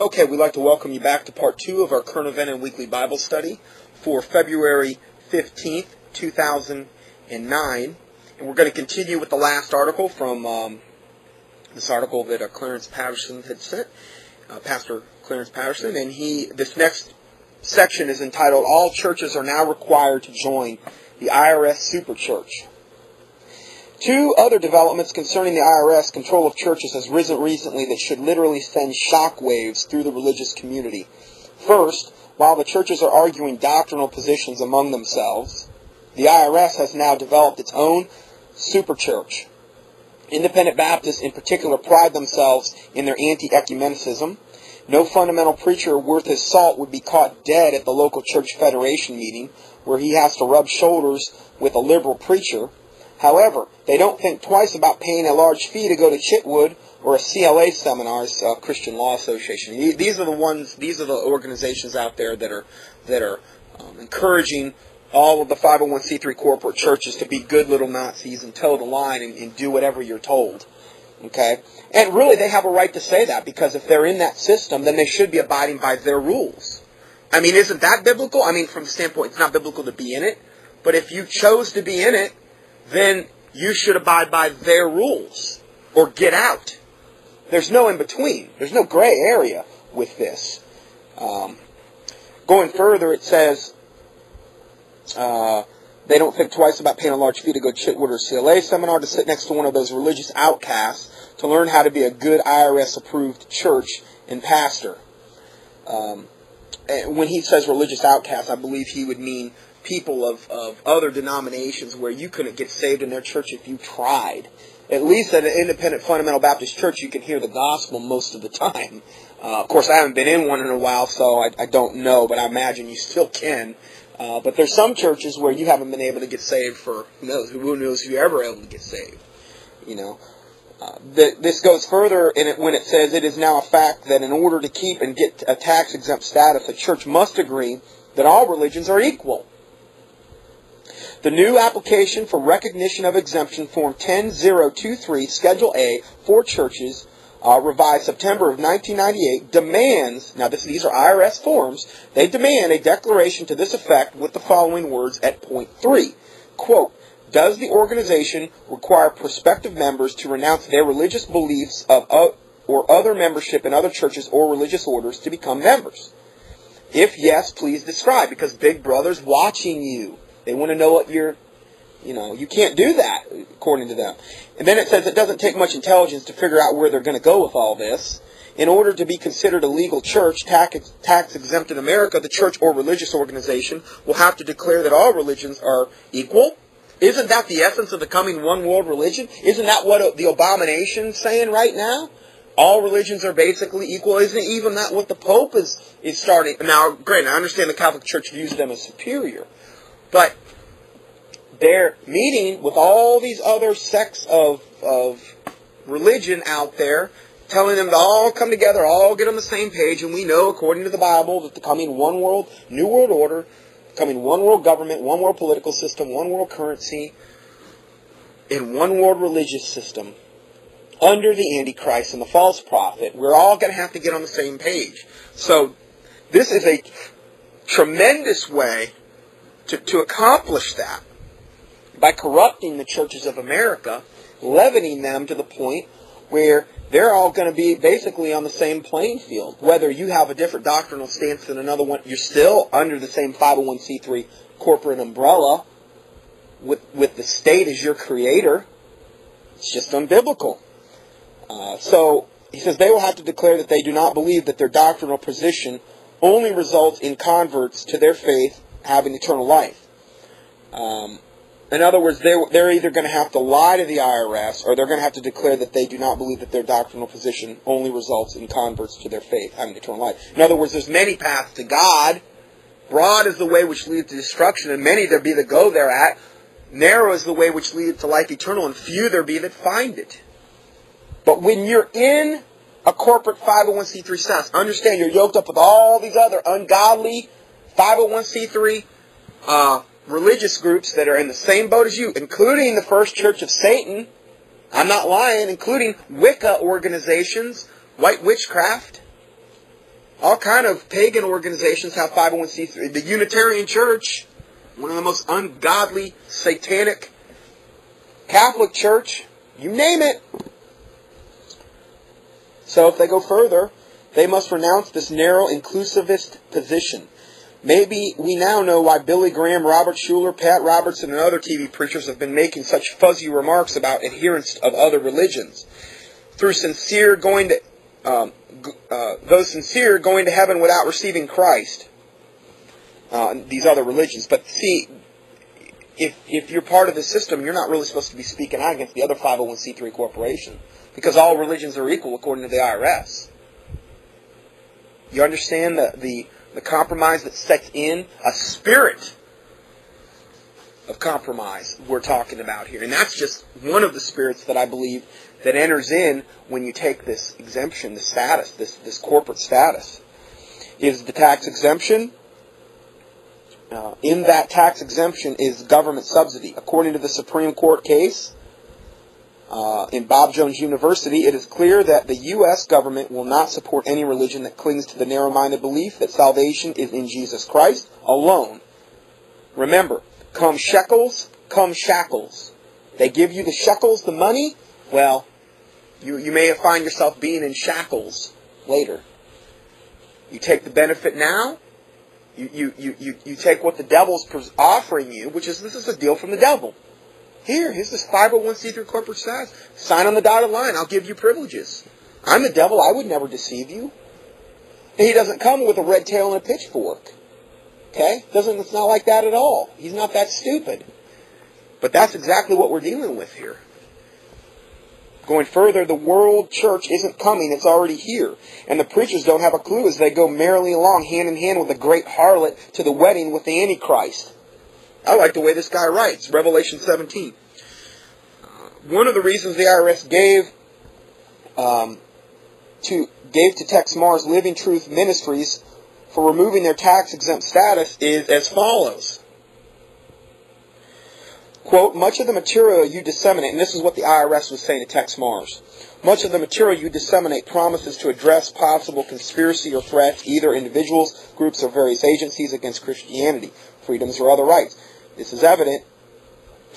Okay, we'd like to welcome you back to Part 2 of our Current Event and Weekly Bible Study for February 15th, 2009. And we're going to continue with the last article from this article that Clarence Patterson had sent, Pastor Clarence Patterson. And this next section is entitled, All Churches Are Now Required to Join the IRS Superchurch. Two other developments concerning the IRS control of churches has risen recently that should literally send shockwaves through the religious community. First, while the churches are arguing doctrinal positions among themselves, the IRS has now developed its own superchurch. Independent Baptists in particular pride themselves in their anti-ecumenicism. No fundamental preacher worth his salt would be caught dead at the local church federation meeting where he has to rub shoulders with a liberal preacher. However, they don't think twice about paying a large fee to go to Chitwood or a CLA seminars, Christian Law Association. These are the organizations out there that are encouraging all of the 501c3 corporate churches to be good little Nazis and toe the line and do whatever you're told. Okay, and really they have a right to say that because if they're in that system, then they should be abiding by their rules. I mean, isn't that biblical? I mean, from the standpoint, it's not biblical to be in it, but if you chose to be in it, then you should abide by their rules or get out. There's no in between. There's no gray area with this. Going further, it says they don't think twice about paying a large fee to go to Chitwood or CLA seminar to sit next to one of those religious outcasts to learn how to be a good IRS-approved church and pastor. And when he says religious outcasts, I believe he would mean people of other denominations where you couldn't get saved in their church if you tried. At least at an independent fundamental Baptist church, you can hear the gospel most of the time. Of course, I haven't been in one in a while, so I don't know, but I imagine you still can. But there's some churches where you haven't been able to get saved for who knows if you're ever able to get saved. You know, this goes further when it says it is now a fact that in order to keep and get a tax-exempt status, a church must agree that all religions are equal. The new application for recognition of exemption form 10023, Schedule A, for churches, revised September of 1998, demands, now these are IRS forms, they demand a declaration to this effect with the following words at point 3. Quote, does the organization require prospective members to renounce their religious beliefs or other membership in other churches or religious orders to become members? If yes, please describe, because Big Brother's watching you. They want to know what you can't do that, according to them. And then it says it doesn't take much intelligence to figure out where they're going to go with all this. In order to be considered a legal church, tax-exempt in America, the church or religious organization will have to declare that all religions are equal. Isn't that the essence of the coming one world religion? Isn't that what the abomination is saying right now? All religions are basically equal. Isn't even that what the Pope is starting? Now, granted, I understand the Catholic Church views them as superior. But they're meeting with all these other sects of religion out there, telling them to all come together, all get on the same page, and we know, according to the Bible, that the coming one world, new world order, coming one world government, one world political system, one world currency, and one world religious system, under the Antichrist and the false prophet, we're all going to have to get on the same page. So this is a tremendous way to accomplish that by corrupting the churches of America, leavening them to the point where they're all going to be basically on the same playing field. Whether you have a different doctrinal stance than another one, you're still under the same 501c3 corporate umbrella with the state as your creator. It's just unbiblical. So he says they will have to declare that they do not believe that their doctrinal position only results in converts to their faith having eternal life. In other words, they're either going to have to lie to the IRS or they're going to have to declare that they do not believe that their doctrinal position only results in converts to their faith having eternal life. In other words, there's many paths to God. Broad is the way which leads to destruction, and many there be that go thereat. Narrow is the way which leads to life eternal, and few there be that find it. But when you're in a corporate 501c3 status, understand you're yoked up with all these other ungodly 501c3 religious groups that are in the same boat as you, including the First Church of Satan. I'm not lying, including Wicca organizations, white witchcraft. All kind of pagan organizations have 501c3. The Unitarian Church, one of the most ungodly, satanic, Catholic Church, you name it. So if they go further, they must renounce this narrow, inclusivist position. Maybe we now know why Billy Graham, Robert Schuler, Pat Robertson, and other TV preachers have been making such fuzzy remarks about adherents of other religions. Those sincere going to heaven without receiving Christ. These other religions. But see, if you're part of the system, you're not really supposed to be speaking out against the other 501c3 corporation, because all religions are equal according to the IRS. You understand the compromise that sets in? A spirit of compromise we're talking about here. And that's just one of the spirits that I believe that enters in when you take this exemption, this status, this corporate status. Is the tax exemption. In that tax exemption is government subsidy. According to the Supreme Court case in Bob Jones University, it is clear that the U.S. government will not support any religion that clings to the narrow-minded belief that salvation is in Jesus Christ alone. Remember, come shekels, come shackles. They give you the shekels, the money, well, you may find yourself being in shackles later. You take the benefit now. You take what the devil's offering you, which is, this is a deal from the devil. Here's this 501c3 corporate status. Sign on the dotted line. I'll give you privileges. I'm the devil. I would never deceive you. And he doesn't come with a red tail and a pitchfork. Okay? It's not like that at all. He's not that stupid. But that's exactly what we're dealing with here. Going further, the world church isn't coming, it's already here. And the preachers don't have a clue as they go merrily along, hand in hand with the great harlot to the wedding with the Antichrist. I like the way this guy writes, Revelation 17. One of the reasons the IRS gave to Texe Marrs Living Truth Ministries for removing their tax-exempt status is as follows. Quote, much of the material you disseminate, and this is what the IRS was saying to Texe Marrs, much of the material you disseminate promises to address possible conspiracy or threats, either individuals, groups, or various agencies against Christianity, freedoms, or other rights. This is evident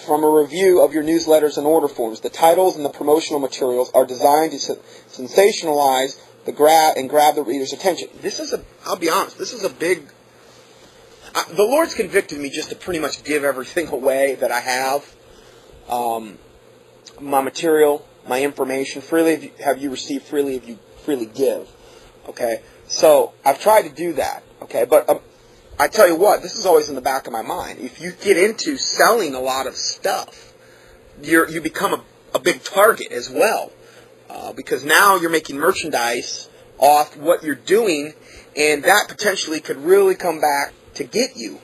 from a review of your newsletters and order forms. The titles and the promotional materials are designed to sensationalize and grab the reader's attention. This is I'll be honest, this is a big... the Lord's convicted me just to pretty much give everything away that I have. My material, my information, freely have you received, freely have you freely give. Okay, so I've tried to do that. Okay, but I tell you what, this is always in the back of my mind. If you get into selling a lot of stuff, you become a big target as well, because now you're making merchandise off what you're doing, and that potentially could really come back to get you.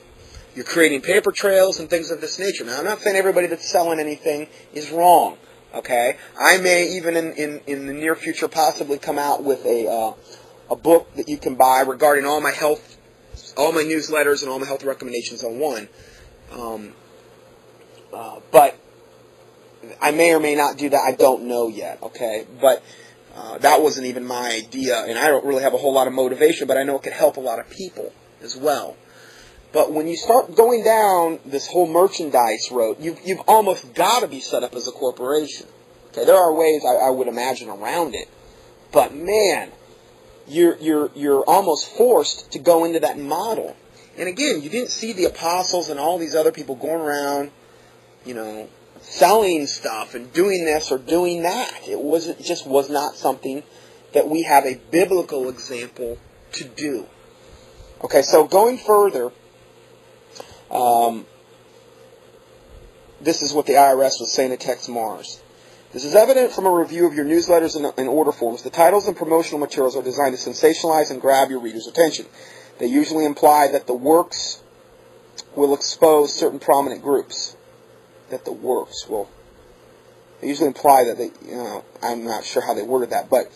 You're creating paper trails and things of this nature. Now, I'm not saying everybody that's selling anything is wrong, okay? I may even in the near future possibly come out with a book that you can buy regarding all my health, all my newsletters and all my health recommendations on one. But I may or may not do that. I don't know yet, okay? But that wasn't even my idea, and I don't really have a whole lot of motivation, but I know it could help a lot of people as well. But when you start going down this whole merchandise road, you've almost got to be set up as a corporation. Okay, there are ways I would imagine around it, but man, you're almost forced to go into that model. And again, you didn't see the apostles and all these other people going around, selling stuff and doing this or doing that. It just was not something that we have a biblical example to do. Okay, so going further. This is what the IRS was saying to Texe Marrs. This is evident from a review of your newsletters and order forms. The titles and promotional materials are designed to sensationalize and grab your reader's attention. They usually imply that the works will expose certain prominent groups. They usually imply that I'm not sure how they worded that, but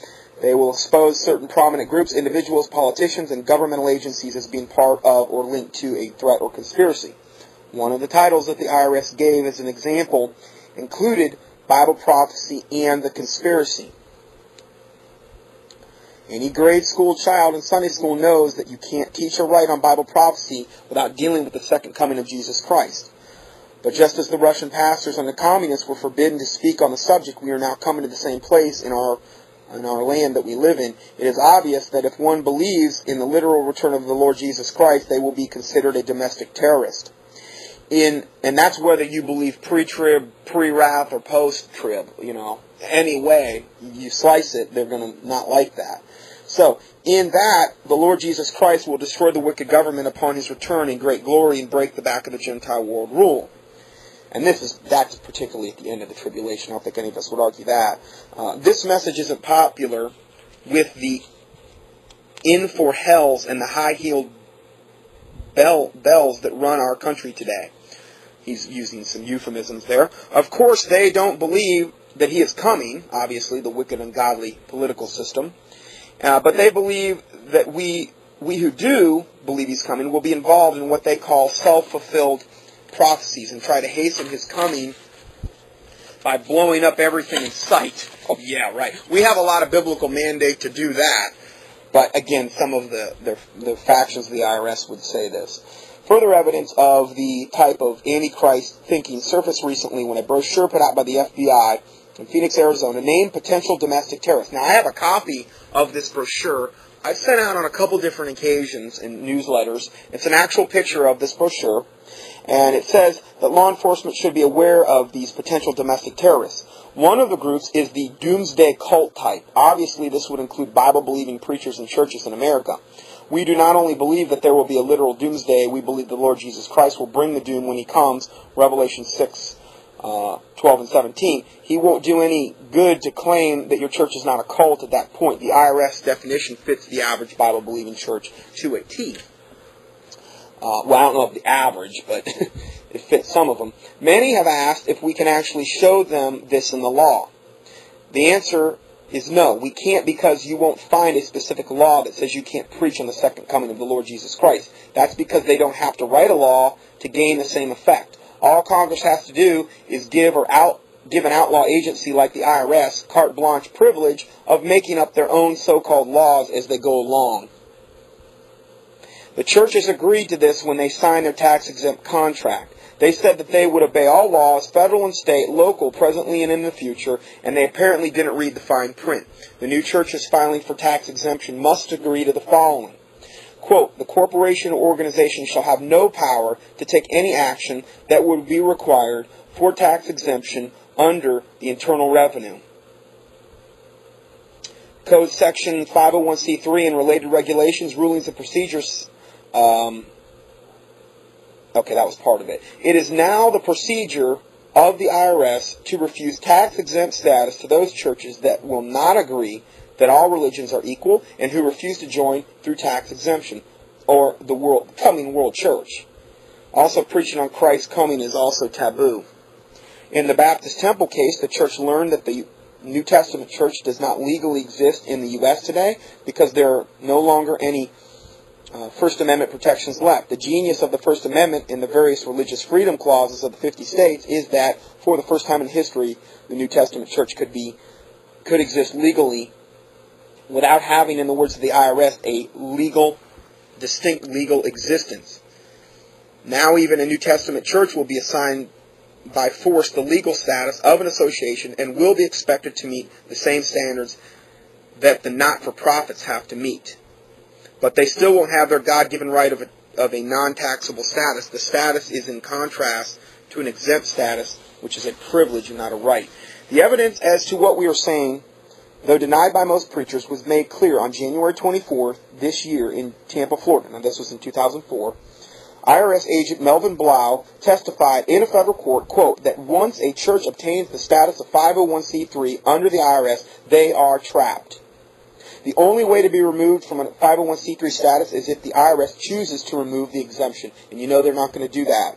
they will expose certain prominent groups, individuals, politicians, and governmental agencies as being part of or linked to a threat or conspiracy. One of the titles that the IRS gave as an example included Bible prophecy and the conspiracy. Any grade school child in Sunday school knows that you can't teach or write on Bible prophecy without dealing with the second coming of Jesus Christ. But just as the Russian pastors and the communists were forbidden to speak on the subject, we are now coming to the same place in our land that we live in. It is obvious that if one believes in the literal return of the Lord Jesus Christ, they will be considered a domestic terrorist. And that's whether you believe pre-trib, pre-wrath, or post-trib, you know. Any way you slice it, they're going to not like that. So, in that, the Lord Jesus Christ will destroy the wicked government upon his return in great glory and break the back of the Gentile world rule. And that's particularly at the end of the tribulation. I don't think any of us would argue that. This message isn't popular with the in for hells and the high-heeled bells that run our country today. He's using some euphemisms there. Of course, they don't believe that he is coming, obviously, the wicked and ungodly political system. But they believe that we who do believe he's coming will be involved in what they call self-fulfilled prophecies and try to hasten his coming by blowing up everything in sight. Oh, yeah, right. We have a lot of biblical mandate to do that. But, again, some of the factions of the IRS would say this. Further evidence of the type of Antichrist thinking surfaced recently when a brochure put out by the FBI in Phoenix, Arizona, named potential domestic terrorists. Now, I have a copy of this brochure. I've sent out on a couple different occasions in newsletters. It's an actual picture of this brochure, and it says that law enforcement should be aware of these potential domestic terrorists. One of the groups is the doomsday cult type. Obviously, this would include Bible-believing preachers and churches in America. We do not only believe that there will be a literal doomsday, we believe the Lord Jesus Christ will bring the doom when he comes, Revelation 6. 12 and 17, he won't do any good to claim that your church is not a cult at that point. The IRS definition fits the average Bible-believing church to a T. Well, I don't know if the average, but it fits some of them. Many have asked if we can actually show them this in the law. The answer is no, we can't, because you won't find a specific law that says you can't preach on the second coming of the Lord Jesus Christ. That's because they don't have to write a law to gain the same effect. All Congress has to do is give an outlaw agency like the IRS carte blanche privilege of making up their own so-called laws as they go along. The churches agreed to this when they signed their tax-exempt contract. They said that they would obey all laws, federal and state, local, presently and in the future, and they apparently didn't read the fine print. The new churches filing for tax exemption must agree to the following. Quote, the corporation or organization shall have no power to take any action that would be required for tax exemption under the Internal Revenue Code Section 501c3 and related regulations, rulings, and procedures. Okay, that was part of it. It is now the procedure of the IRS to refuse tax-exempt status to those churches that will not agree that all religions are equal, and who refuse to join through tax exemption, or the coming world church. Also, preaching on Christ's coming is also taboo. In the Baptist Temple case, the church learned that the New Testament church does not legally exist in the U.S. today, because there are no longer any First Amendment protections left. The genius of the First Amendment and the various religious freedom clauses of the 50 states is that, for the first time in history, the New Testament church could exist legally, without having, in the words of the IRS, a distinct legal existence. Now even a New Testament church will be assigned by force the legal status of an association and will be expected to meet the same standards that the not-for-profits have to meet. But they still won't have their God-given right of a non-taxable status. The status is in contrast to an exempt status, which is a privilege and not a right. The evidence as to what we are saying, though denied by most preachers, was made clear on January 24th this year in Tampa, Florida. Now, this was in 2004. IRS agent Melvin Blau testified in a federal court, quote, that once a church obtains the status of 501c3 under the IRS, they are trapped. The only way to be removed from a 501c3 status is if the IRS chooses to remove the exemption. And you know they're not going to do that.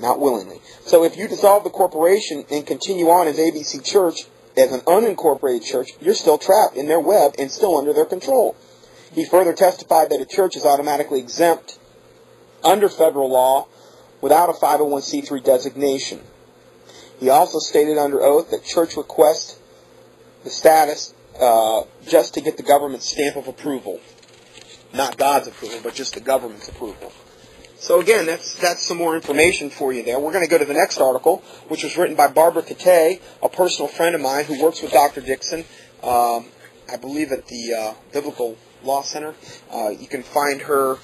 Not willingly. So if you dissolve the corporation and continue on as ABC Church, as an unincorporated church, you're still trapped in their web and still under their control. He further testified that a church is automatically exempt under federal law without a 501c3 designation. He also stated under oath that church requests the status just to get the government's stamp of approval. Not God's approval, but just the government's approval. So again, that's some more information for you there. We're going to go to the next article, which was written by Barbara Ketay, a personal friend of mine who works with Dr. Dixon, I believe at the Biblical Law Center. You can find her.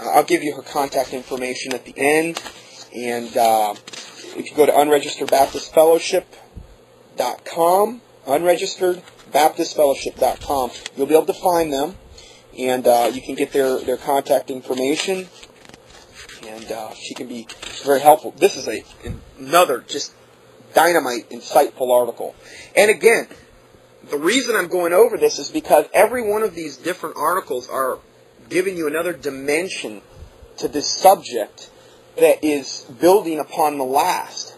I'll give you her contact information at the end. And if you go to unregisteredbaptistfellowship.com, unregisteredbaptistfellowship.com, you'll be able to find them. And you can get their contact information. And she can be very helpful. This is another just dynamite, insightful article. And again, the reason I'm going over this is because every one of these different articles are giving you another dimension to this subject that is building upon the last.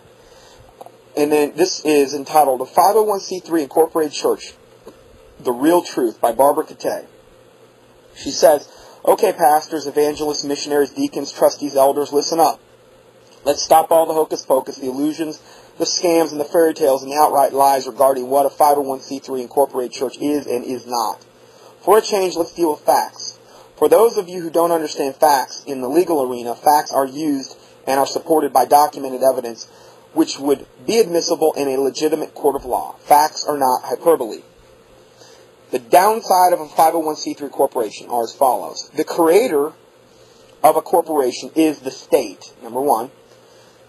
And then this is entitled, A 501c3 Incorporated Church, The Real Truth by Barbara Ketay. She says, okay, pastors, evangelists, missionaries, deacons, trustees, elders, listen up. Let's stop all the hocus-pocus, the illusions, the scams, and the fairy tales, and the outright lies regarding what a 501c3 Incorporated church is and is not. For a change, let's deal with facts. For those of you who don't understand facts in the legal arena, facts are used and are supported by documented evidence, which would be admissible in a legitimate court of law. Facts are not hyperbole. The downside of a 501c3 corporation are as follows. The creator of a corporation is the state, number one.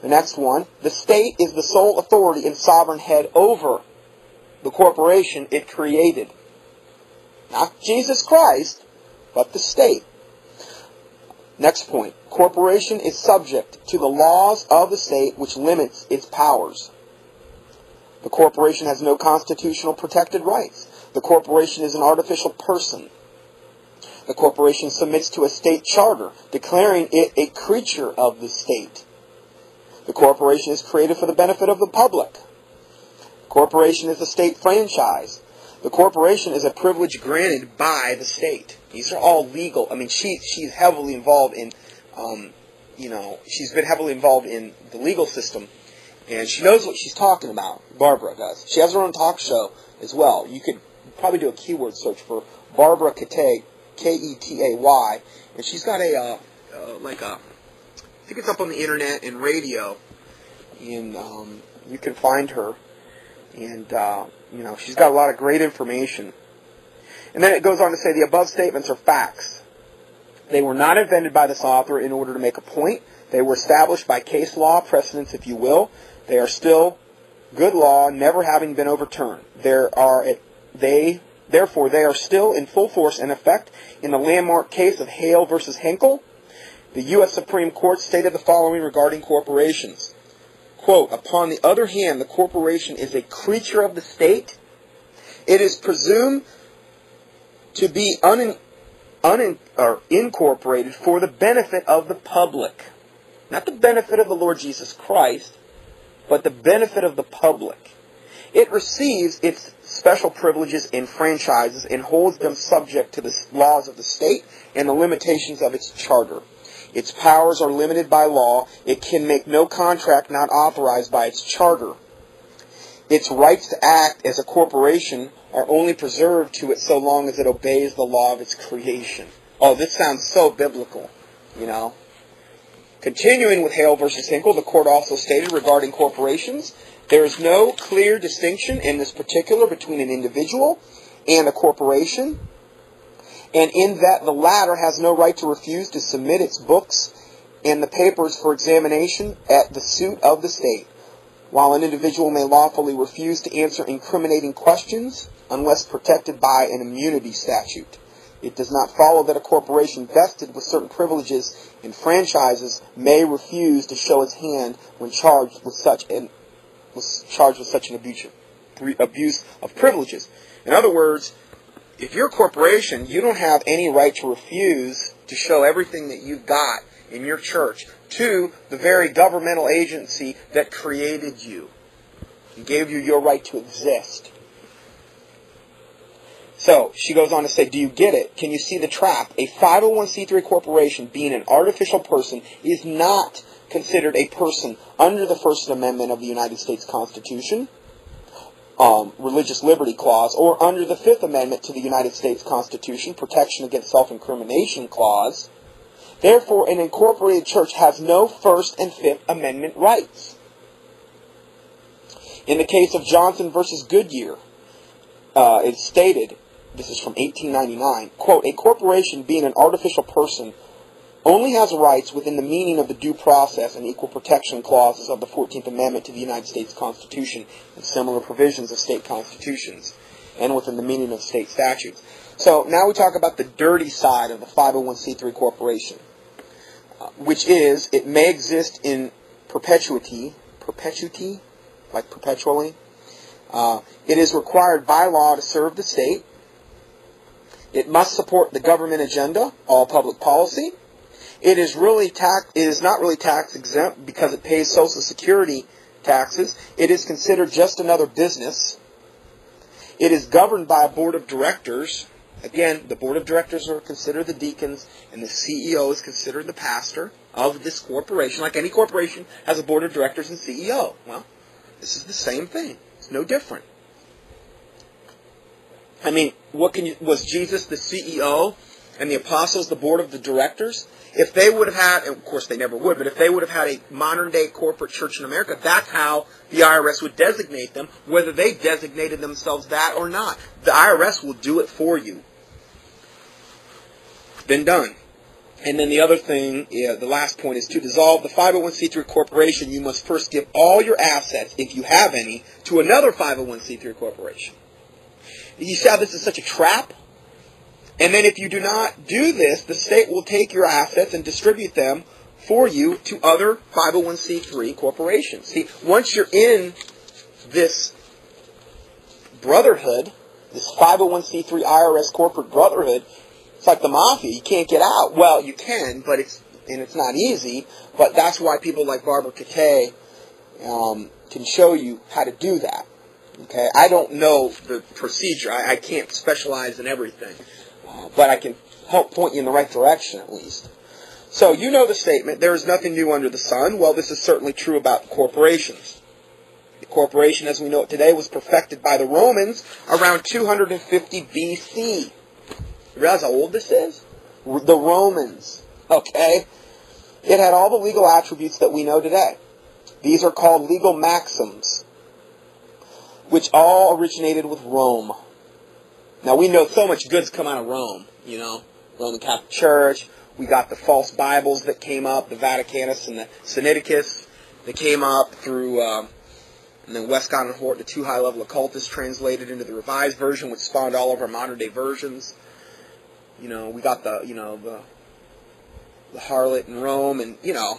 The next one, the state is the sole authority and sovereign head over the corporation it created. Not Jesus Christ, but the state. Next point, corporation is subject to the laws of the state, which limits its powers. The corporation has no constitutional protected rights. The corporation is an artificial person. The corporation submits to a state charter, declaring it a creature of the state. The corporation is created for the benefit of the public. The corporation is a state franchise. The corporation is a privilege granted by the state. These are all legal. I mean, she's heavily involved in, she's been heavily involved in the legal system, and she knows what she's talking about. Barbara does. She has her own talk show as well. You could probably do a keyword search for Barbara Ketay, K-E-T-A-Y, and she's got a, I think it's up on the internet and radio, and you can find her, and, she's got a lot of great information. And then it goes on to say, the above statements are facts. They were not invented by this author in order to make a point. They were established by case law, precedents, if you will. They are still good law, never having been overturned. Therefore, they are still in full force and effect in the landmark case of Hale v. Henkel. The U.S. Supreme Court stated the following regarding corporations. Quote, upon the other hand, the corporation is a creature of the state. It is presumed to be incorporated for the benefit of the public. Not the benefit of the Lord Jesus Christ, but the benefit of the public. It receives its special privileges and franchises and holds them subject to the laws of the state and the limitations of its charter. Its powers are limited by law. It can make no contract not authorized by its charter. Its rights to act as a corporation are only preserved to it so long as it obeys the law of its creation. Oh, this sounds so biblical, Continuing with Hale v. Henkel, the court also stated regarding corporations, there is no clear distinction in this particular between an individual and a corporation, and in that the latter has no right to refuse to submit its books and the papers for examination at the suit of the state, while an individual may lawfully refuse to answer incriminating questions unless protected by an immunity statute. It does not follow that a corporation vested with certain privileges and franchises may refuse to show its hand when charged with such an abuse of privileges. In other words, if you're a corporation, you don't have any right to refuse to show everything that you've got in your church to the very governmental agency that created you and gave you your right to exist. So, she goes on to say, do you get it? Can you see the trap? A 501c3 corporation, being an artificial person, is not considered a person under the First Amendment of the United States Constitution religious liberty clause, or under the Fifth Amendment to the United States Constitution, protection against self-incrimination clause. Therefore, an incorporated church has no First and Fifth Amendment rights. In the case of Johnson v. Goodyear, it stated, this is from 1899, quote, "A corporation being an artificial person only has rights within the meaning of the due process and equal protection clauses of the 14th Amendment to the United States Constitution and similar provisions of state constitutions and within the meaning of state statutes." So now we talk about the dirty side of the 501c3 corporation, which is it may exist in perpetuity, like perpetually. It is required by law to serve the state. It must support the government agenda, all public policy. It is not really tax exempt because it pays Social Security taxes. It is considered just another business. It is governed by a board of directors. Again, the board of directors are considered the deacons, and the CEO is considered the pastor of this corporation. Like any corporation has a board of directors and CEO. Well, this is the same thing. It's no different. I mean, was Jesus the CEO and the apostles the board of the directors? If they would have had, and of course they never would, but if they would have had a modern-day corporate church in America, that's how the IRS would designate them, whether they designated themselves that or not. The IRS will do it for you. Been done. And then the other thing, the last point, is to dissolve the 501c3 corporation, you must first give all your assets, if you have any, to another 501c3 corporation. You see how this is such a trap? And then if you do not do this, the state will take your assets and distribute them for you to other 501c3 corporations. See, once you're in this brotherhood, this 501c3 IRS corporate brotherhood, it's like the mafia. You can't get out. Well, you can, but it's not easy. But that's why people like Barbara Ketay can show you how to do that. Okay, I don't know the procedure. I can't specialize in everything. But I can help point you in the right direction, at least. So you know the statement, there is nothing new under the sun. Well, this is certainly true about corporations. The corporation, as we know it today, was perfected by the Romans around 250 B.C. You realize how old this is? The Romans, okay? It had all the legal attributes that we know today. These are called legal maxims, which all originated with Rome. Now, we know so much good's come out of Rome, you know, Roman Catholic Church. We got the false Bibles that came up, the Vaticanus and the Sinaiticus that came up through, and then Westcott and Hort, the two high-level occultists translated into the Revised Version, which spawned all of our modern-day versions. You know, we got the harlot in Rome, and, you know,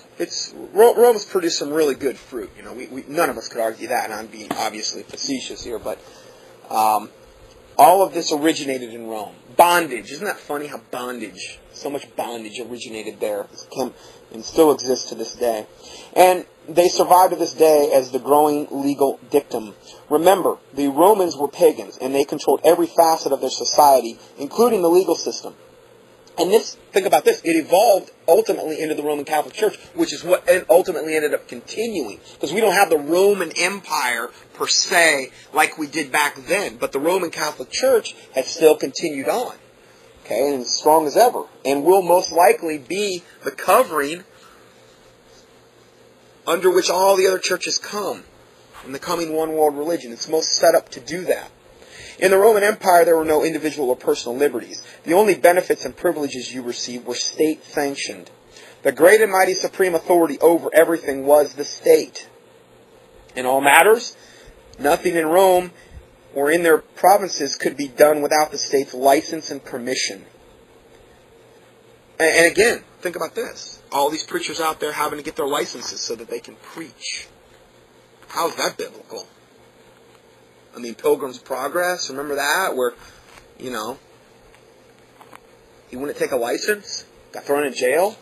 Rome's produced some really good fruit. You know, we none of us could argue that, and I'm being obviously facetious here, but... all of this originated in Rome. Bondage. Isn't that funny how bondage, so much bondage originated there and still exists to this day. And they survive to this day as the growing legal dictum. Remember, the Romans were pagans, and they controlled every facet of their society, including the legal system. And think about this, it evolved ultimately into the Roman Catholic Church, which is what ultimately ended up continuing. Because we don't have the Roman Empire, per se, like we did back then. But the Roman Catholic Church has still continued on, okay, and as strong as ever. And will most likely be the covering under which all the other churches come in the coming one world religion. It's most set up to do that. In the Roman Empire, there were no individual or personal liberties. The only benefits and privileges you received were state-sanctioned. The great and mighty supreme authority over everything was the state. In all matters, nothing in Rome or in their provinces could be done without the state's license and permission. And again, think about this. All these preachers out there having to get their licenses so that they can preach. How is that biblical? I mean, Pilgrim's Progress, remember that? Where, you know, he wouldn't take a license, got thrown in jail.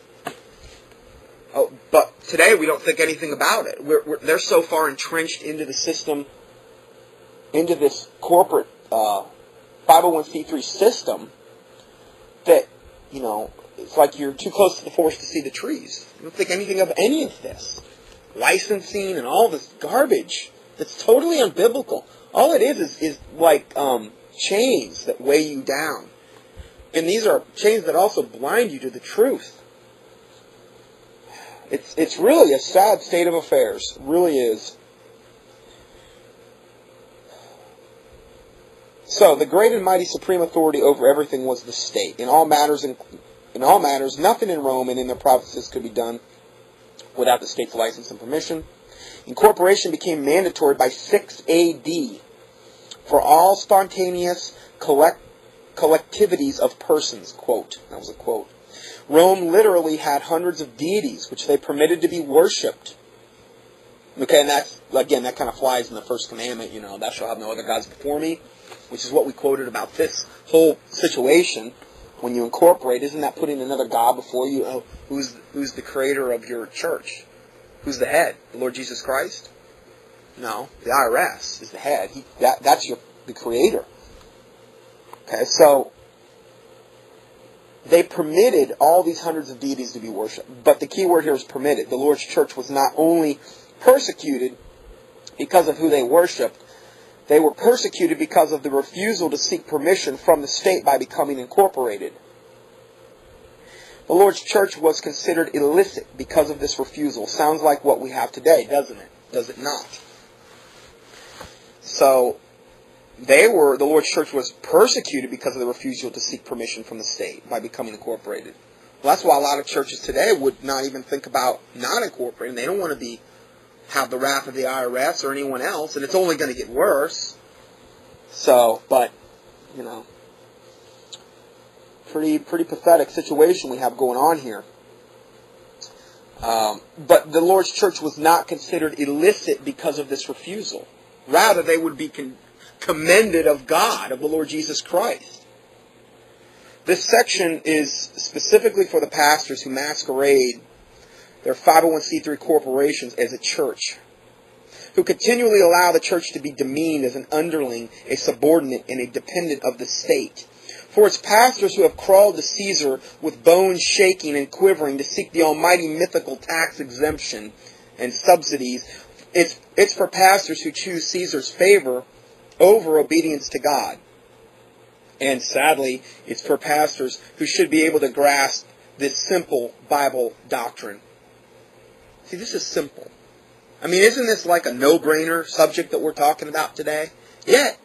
Oh, but today we don't think anything about it. They're so far entrenched into the system, into this corporate 501c3 system, that, you know, it's like you're too close to the forest to see the trees. You don't think anything of any of this. Licensing and all this garbage. It's totally unbiblical. All it is like chains that weigh you down. And these are chains that also blind you to the truth. It's really a sad state of affairs. It really is. So the great and mighty supreme authority over everything was the state. In all matters, nothing in Rome and in the provinces could be done without the state's license and permission. Incorporation became mandatory by 6 A.D. for all spontaneous collectivities of persons. Quote. That was a quote. Rome literally had hundreds of deities which they permitted to be worshipped. Okay, and that's, again, that kind of flies in the first commandment, you know, thou shalt have no other gods before me, which is what we quoted about this whole situation. When you incorporate, isn't that putting another God before you? Oh, who's the creator of your church? Who's the head? The Lord Jesus Christ? No, the IRS is the head. That's the creator. Okay, so they permitted all these hundreds of deities to be worshipped. But the key word here is permitted. The Lord's church was not only persecuted because of who they worshipped, they were persecuted because of the refusal to seek permission from the state by becoming incorporated. The Lord's church was considered illicit because of this refusal. Sounds like what we have today, doesn't it? Does it not? So, the Lord's church was persecuted because of the refusal to seek permission from the state by becoming incorporated. Well, that's why a lot of churches today would not even think about not incorporating. They don't want to have the wrath of the IRS or anyone else, and it's only going to get worse. So, but, you know, pretty pathetic situation we have going on here. But the Lord's church was not considered illicit because of this refusal. Rather, they would be commended of God, of the Lord Jesus Christ. This section is specifically for the pastors who masquerade their 501c3 corporations as a church, who continually allow the church to be demeaned as an underling, a subordinate, and a dependent of the state. For it's pastors who have crawled to Caesar with bones shaking and quivering to seek the almighty mythical tax exemption and subsidies. It's for pastors who choose Caesar's favor over obedience to God. And sadly, it's for pastors who should be able to grasp this simple Bible doctrine. See, this is simple. I mean, isn't this like a no-brainer subject that we're talking about today? Yet,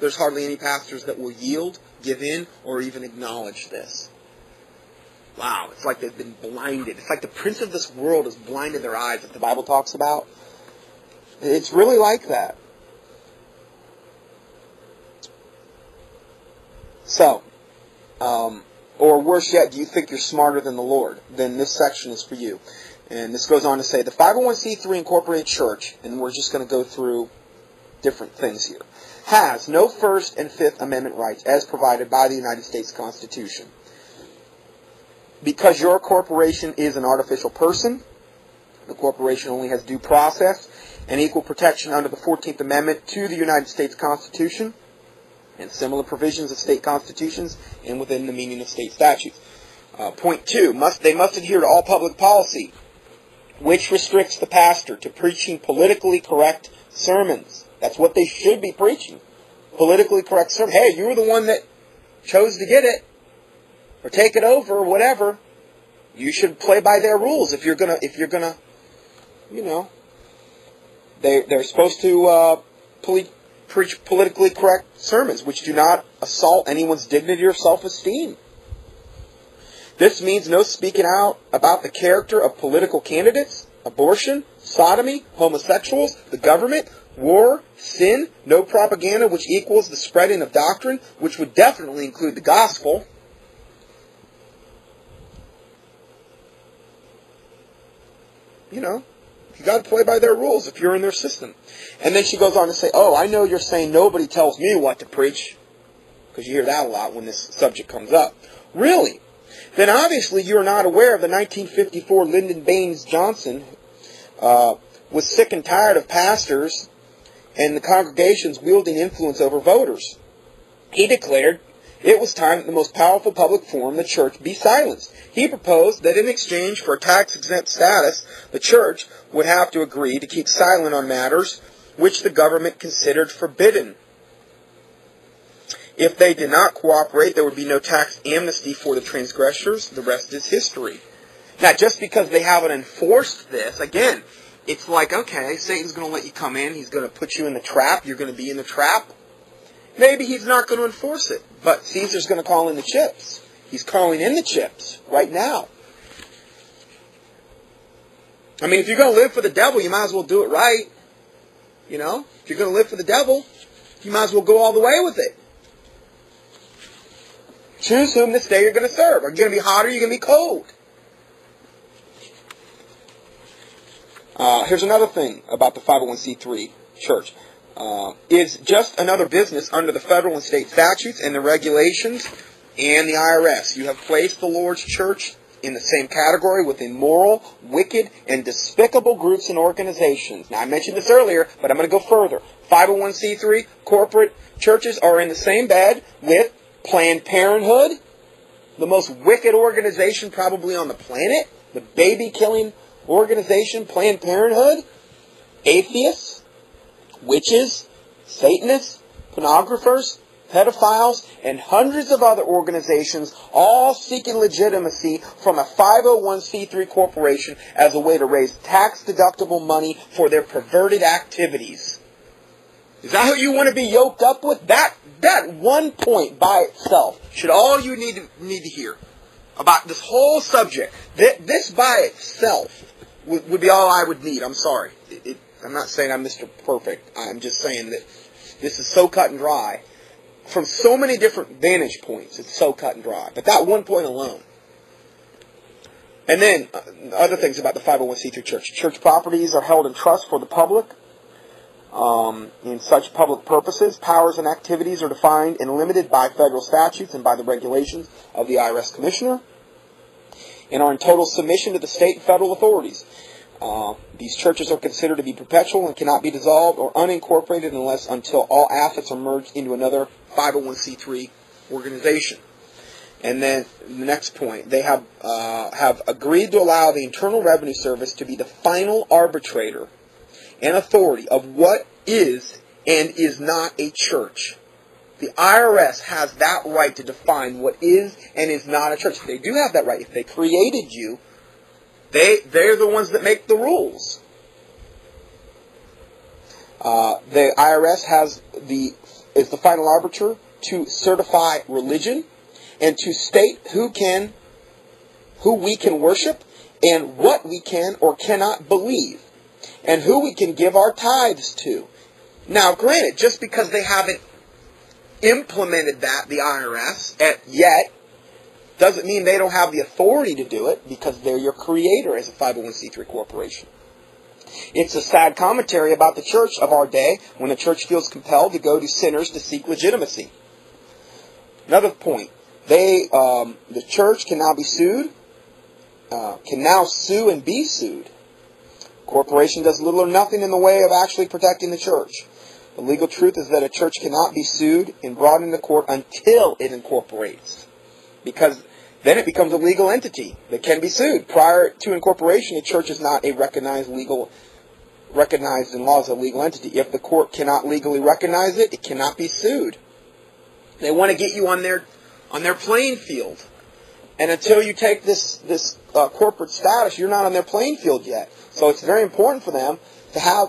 there's hardly any pastors that will yield, give in, or even acknowledge this. Wow, it's like they've been blinded. It's like the prince of this world has blinded their eyes that the Bible talks about. It's really like that. So, or worse yet, do you think you're smarter than the Lord? Then this section is for you. And this goes on to say, the 501c3 Incorporated Church, and we're just going to go through different things here, has no First and Fifth Amendment rights as provided by the United States Constitution. Because your corporation is an artificial person, the corporation only has due process and equal protection under the 14th Amendment to the United States Constitution, and similar provisions of state constitutions and within the meaning of state statutes. Point two, they must adhere to all public policy, which restricts the pastor to preaching politically correct sermons. That's what they should be preaching, politically correct sermons. Hey, you were the one that chose to get it or take it over or whatever. You should play by their rules if you're gonna, you know. They're supposed to preach politically correct sermons which do not assault anyone's dignity or self-esteem. This means no speaking out about the character of political candidates, abortion, sodomy, homosexuals, the government, war, sin, no propaganda which equals the spreading of doctrine, which would definitely include the gospel. You know, you got to play by their rules if you're in their system. And then she goes on to say, oh, I know you're saying nobody tells me what to preach, because you hear that a lot when this subject comes up. Really? Then obviously you're not aware of the 1954 Lyndon Baines Johnson was sick and tired of pastors and the congregations wielding influence over voters. He declared it was time that the most powerful public forum, the church, be silenced. He proposed that in exchange for a tax-exempt status, the church would have to agree to keep silent on matters which the government considered forbidden. If they did not cooperate, there would be no tax amnesty for the transgressors. The rest is history. Now, just because they haven't enforced this, again, it's like, okay, Satan's going to let you come in. He's going to put you in the trap. You're going to be in the trap. Maybe he's not going to enforce it, but Caesar's going to call in the chips. He's calling in the chips right now. I mean, if you're going to live for the devil, you might as well do it right. You know, if you're going to live for the devil, you might as well go all the way with it. Choose whom this day you're going to serve. Are you going to be hot or are you going to be cold? Here's another thing about the 501c3 church. It's just another business under the federal and state statutes and the regulations and the IRS. You have placed the Lord's church in the same category with immoral, wicked, and despicable groups and organizations. Now, I mentioned this earlier, but I'm going to go further. 501c3 corporate churches are in the same bed with Planned Parenthood, the most wicked organization probably on the planet, the baby-killing organization, Planned Parenthood, atheists, witches, Satanists, pornographers, pedophiles, and hundreds of other organizations, all seeking legitimacy from a 501c3 corporation as a way to raise tax-deductible money for their perverted activities. Is that who you want to be yoked up with? That one point by itself should all you need to hear about this whole subject. This by itself would be all I would need. I'm sorry. I'm not saying I'm Mr. Perfect. I'm just saying that this is so cut and dry. From so many different vantage points, it's so cut and dry. But that one point alone. And then other things about the 501c3 church. Church properties are held in trust for the public. In such public purposes, powers and activities are defined and limited by federal statutes and by the regulations of the IRS commissioner and are in total submission to the state and federal authorities. These churches are considered to be perpetual and cannot be dissolved or unincorporated until all assets are merged into another 501c3 organization. And then the next point, they have agreed to allow the Internal Revenue Service to be the final arbitrator and authority of what is and is not a church. The IRS has that right to define what is and is not a church. They do have that right. If they created you, they're the ones that make the rules. The IRS is the final arbiter to certify religion and to state who we can worship and what we can or cannot believe, and who we can give our tithes to. Now, granted, just because they haven't implemented that, the IRS, yet, doesn't mean they don't have the authority to do it, because they're your creator as a 501c3 corporation. It's a sad commentary about the church of our day when the church feels compelled to go to sinners to seek legitimacy. Another point, the church can now be sued, can now sue and be sued. Corporation does little or nothing in the way of actually protecting the church. The legal truth is that a church cannot be sued and brought into court until it incorporates, because then it becomes a legal entity that can be sued. Prior to incorporation, a church is not a recognized in law as a legal entity. If the court cannot legally recognize it, it cannot be sued. They want to get you on their playing field, and until you take this corporate status, you're not on their playing field yet. So it's very important for them to have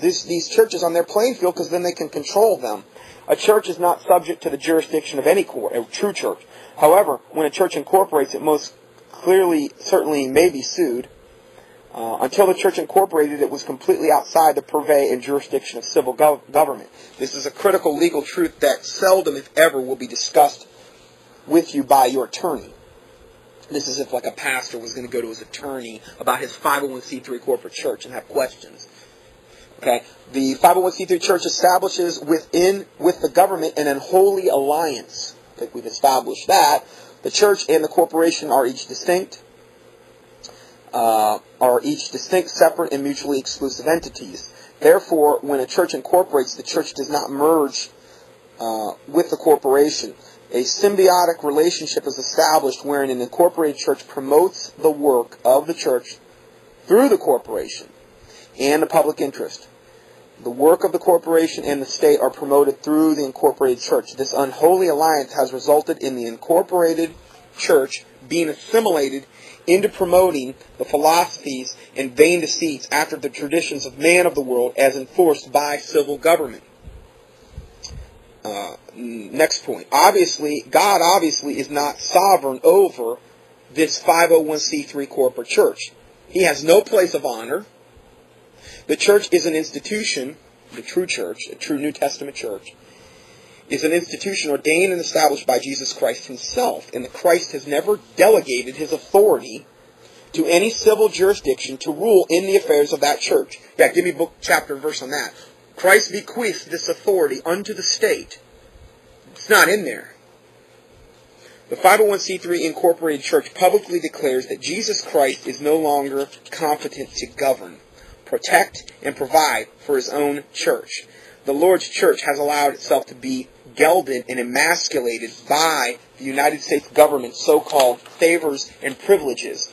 these churches on their playing field, because then they can control them. A church is not subject to the jurisdiction of any court, a true church. However, when a church incorporates, it most clearly, certainly may be sued. Until the church incorporated, it was completely outside the purvey and jurisdiction of civil government. This is a critical legal truth that seldom, if ever, will be discussed with you by your attorney. This is if like a pastor was going to go to his attorney about his 501c3 corporate church and have questions. Okay, the 501c3 church establishes with the government an unholy alliance. I think we've established that. The church and the corporation are each distinct, separate, and mutually exclusive entities. Therefore, when a church incorporates, the church does not merge with the corporation. A symbiotic relationship is established wherein an incorporated church promotes the work of the church through the corporation and the public interest. The work of the corporation and the state are promoted through the incorporated church. This unholy alliance has resulted in the incorporated church being assimilated into promoting the philosophies and vain deceits after the traditions of man of the world as enforced by civil government. Next point. God obviously is not sovereign over this 501c3 corporate church. He has no place of honor. The church is an institution, the true church, a true New Testament church, is an institution ordained and established by Jesus Christ himself, and that Christ has never delegated his authority to any civil jurisdiction to rule in the affairs of that church. Yeah, give me book, chapter, and verse on that. Christ bequeathed this authority unto the state. It's not in there. The 501c3 Incorporated Church publicly declares that Jesus Christ is no longer competent to govern, protect, and provide for his own church. The Lord's church has allowed itself to be gelded and emasculated by the United States government's so-called favors and privileges.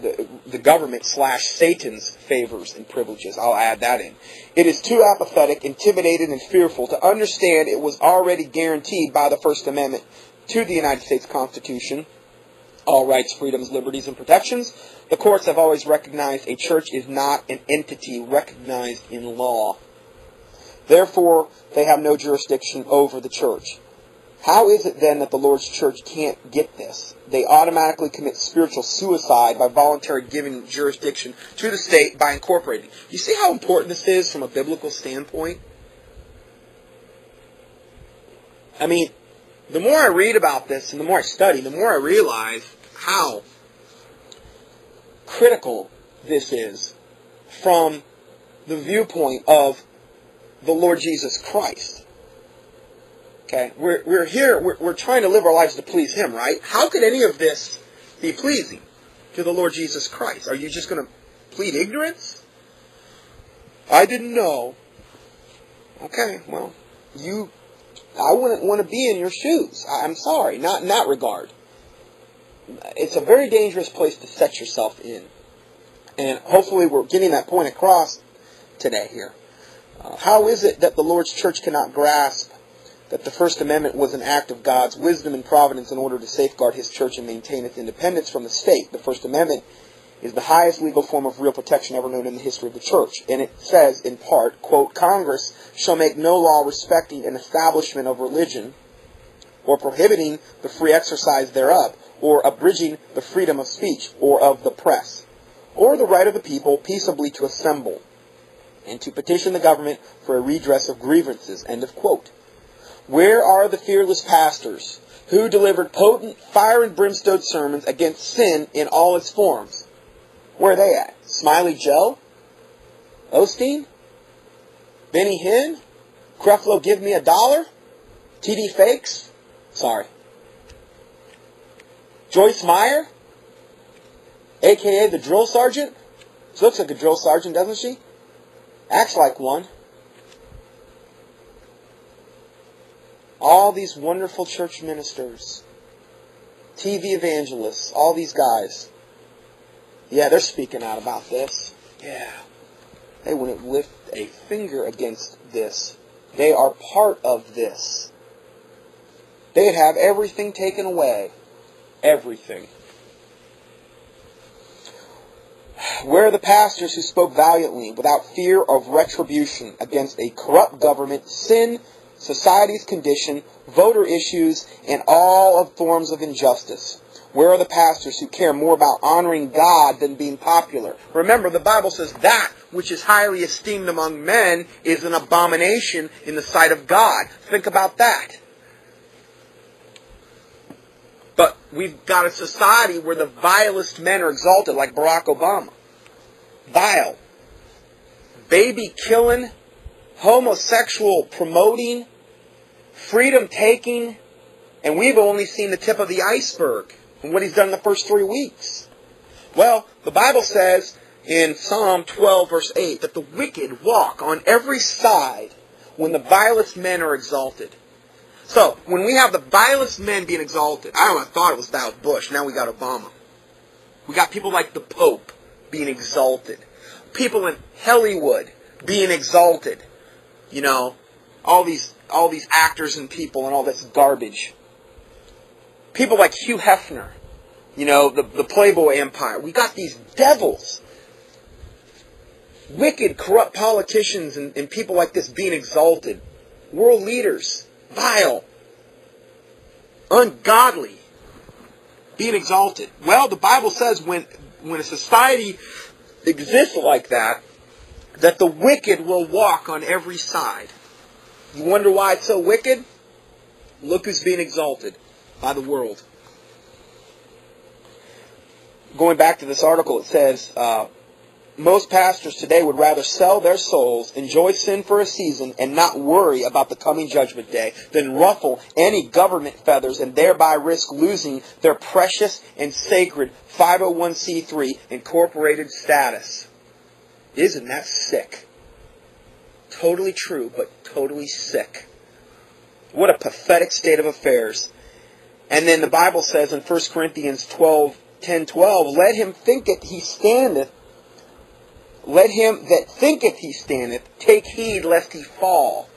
The government / Satan's favors and privileges. I'll add that in. It is too apathetic, intimidated, and fearful to understand it was already guaranteed by the First Amendment to the United States Constitution. All rights, freedoms, liberties, and protections. The courts have always recognized a church is not an entity recognized in law. Therefore, they have no jurisdiction over the church. How is it then that the Lord's church can't get this? They automatically commit spiritual suicide by voluntarily giving jurisdiction to the state by incorporating. You see how important this is from a biblical standpoint? I mean, the more I read about this and the more I study, the more I realize how critical this is from the viewpoint of the Lord Jesus Christ. Okay, we're here, we're trying to live our lives to please him, right? How could any of this be pleasing to the Lord Jesus Christ? Are you just going to plead ignorance? I didn't know. Okay, well, I wouldn't want to be in your shoes. I'm sorry, not in that regard. It's a very dangerous place to set yourself in. And hopefully we're getting that point across today here. How is it that the Lord's church cannot grasp that the First Amendment was an act of God's wisdom and providence in order to safeguard his church and maintain its independence from the state? The First Amendment is the highest legal form of real protection ever known in the history of the church. And it says, in part, quote, Congress shall make no law respecting an establishment of religion or prohibiting the free exercise thereof or abridging the freedom of speech or of the press or the right of the people peaceably to assemble and to petition the government for a redress of grievances, end of quote. Where are the fearless pastors who delivered potent fire and brimstone sermons against sin in all its forms? Where are they at? Smiley Joe? Osteen? Benny Hinn? Creflo Give Me a Dollar? T.D. Fakes? Sorry. Joyce Meyer? A.K.A. the drill sergeant? She looks like a drill sergeant, doesn't she? Acts like one. All these wonderful church ministers, TV evangelists, all these guys. Yeah, they're speaking out about this. Yeah. They wouldn't lift a finger against this. They are part of this. They'd have everything taken away. Everything. Where are the pastors who spoke valiantly without fear of retribution against a corrupt government, sin, society's condition, voter issues, and all of forms of injustice? Where are the pastors who care more about honoring God than being popular? Remember, the Bible says that which is highly esteemed among men is an abomination in the sight of God. Think about that. But we've got a society where the vilest men are exalted, like Barack Obama. Vile. Baby-killing, homosexual-promoting, freedom-taking, and we've only seen the tip of the iceberg and what he's done in the first 3 weeks. Well, the Bible says in Psalm 12, verse 8, that the wicked walk on every side when the vilest men are exalted. So, when we have the vilest men being exalted, I thought it was about Bush, now we got Obama. We got people like the Pope being exalted. People in Hollywood being exalted, you know, all these actors and people and all this garbage. People like Hugh Hefner, you know, the Playboy empire. We got these devils, wicked, corrupt politicians and people like this being exalted. World leaders, vile, ungodly, being exalted. Well, the Bible says when a society exists like that, that the wicked will walk on every side. You wonder why it's so wicked? Look who's being exalted by the world. Going back to this article, it says, most pastors today would rather sell their souls, enjoy sin for a season, and not worry about the coming judgment day than ruffle any government feathers and thereby risk losing their precious and sacred 501c3 incorporated status. Isn't that sick? Totally true, but totally sick. What a pathetic state of affairs. And then the Bible says in 1 Corinthians 10:12, let him thinketh he standeth. Let him that thinketh he standeth take heed lest he fall.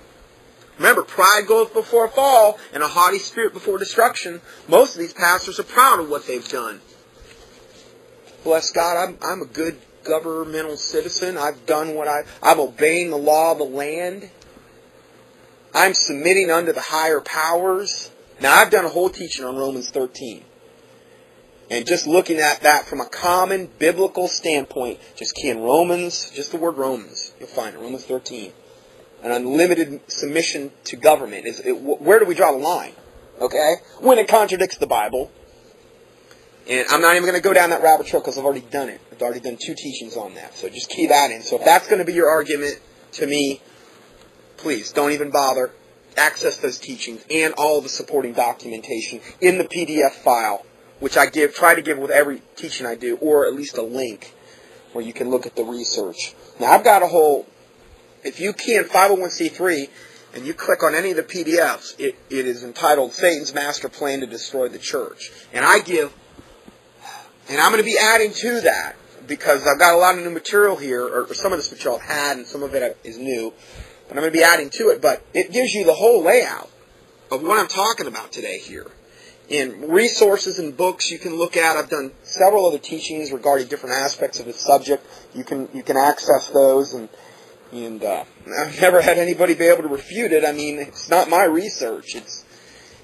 Remember, pride goeth before a fall, and a haughty spirit before destruction. Most of these pastors are proud of what they've done. Bless God, I'm a good governmental citizen. I've done what I'm obeying the law of the land. I'm submitting unto the higher powers. Now, I've done a whole teaching on Romans 13. And just looking at that from a common biblical standpoint, just key in Romans, just the word Romans, you'll find it, Romans 13. An unlimited submission to government. Where do we draw the line? Okay? When it contradicts the Bible. And I'm not even going to go down that rabbit trail because I've already done it. I've already done two teachings on that. So just key that in. So if that's going to be your argument to me, please don't even bother. Access those teachings and all the supporting documentation in the PDF file, which I try to give with every teaching I do, or at least a link where you can look at the research. Now, I've got a whole, if you key in 501c3 and you click on any of the PDFs, it is entitled Satan's Master Plan to Destroy the Church. And I'm going to be adding to that because I've got a lot of new material here, or some of this material I've had and some of it is new, and I'm going to be adding to it, but it gives you the whole layout of what I'm talking about today here. In resources and books you can look at. I've done several other teachings regarding different aspects of the subject. You can access those, and I've never had anybody be able to refute it. I mean, it's not my research.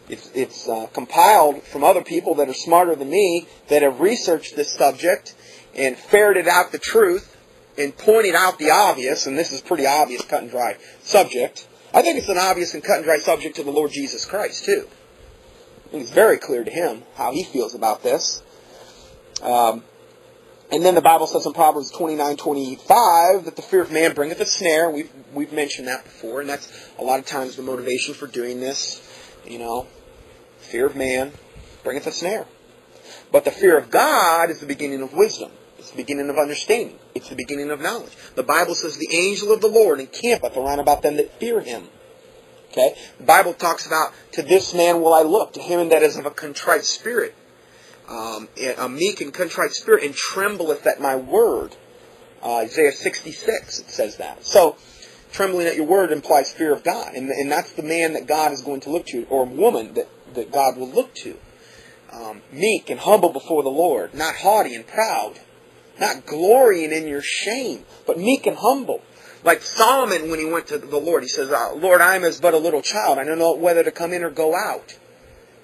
It's compiled from other people that are smarter than me that have researched this subject and ferreted out the truth and pointed out the obvious. And this is pretty obvious, cut and dry subject. I think it's an obvious and cut and dry subject to the Lord Jesus Christ too. It's very clear to him how he feels about this. And then the Bible says in Proverbs 29:25 that the fear of man bringeth a snare. We've mentioned that before, and that's a lot of times the motivation for doing this. You know, fear of man bringeth a snare. But the fear of God is the beginning of wisdom. It's the beginning of understanding. It's the beginning of knowledge. The Bible says the angel of the Lord encampeth around about them that fear him. Okay? The Bible talks about, to this man will I look, to him that is of a contrite spirit, a meek and contrite spirit, and trembleth at my word. Isaiah 66, it says that. So, trembling at your word implies fear of God, and that's the man that God is going to look to, or woman that God will look to. Meek and humble before the Lord, not haughty and proud, not glorying in your shame, but meek and humble. Like Solomon, when he went to the Lord, he says, Lord, I am as but a little child. I don't know whether to come in or go out.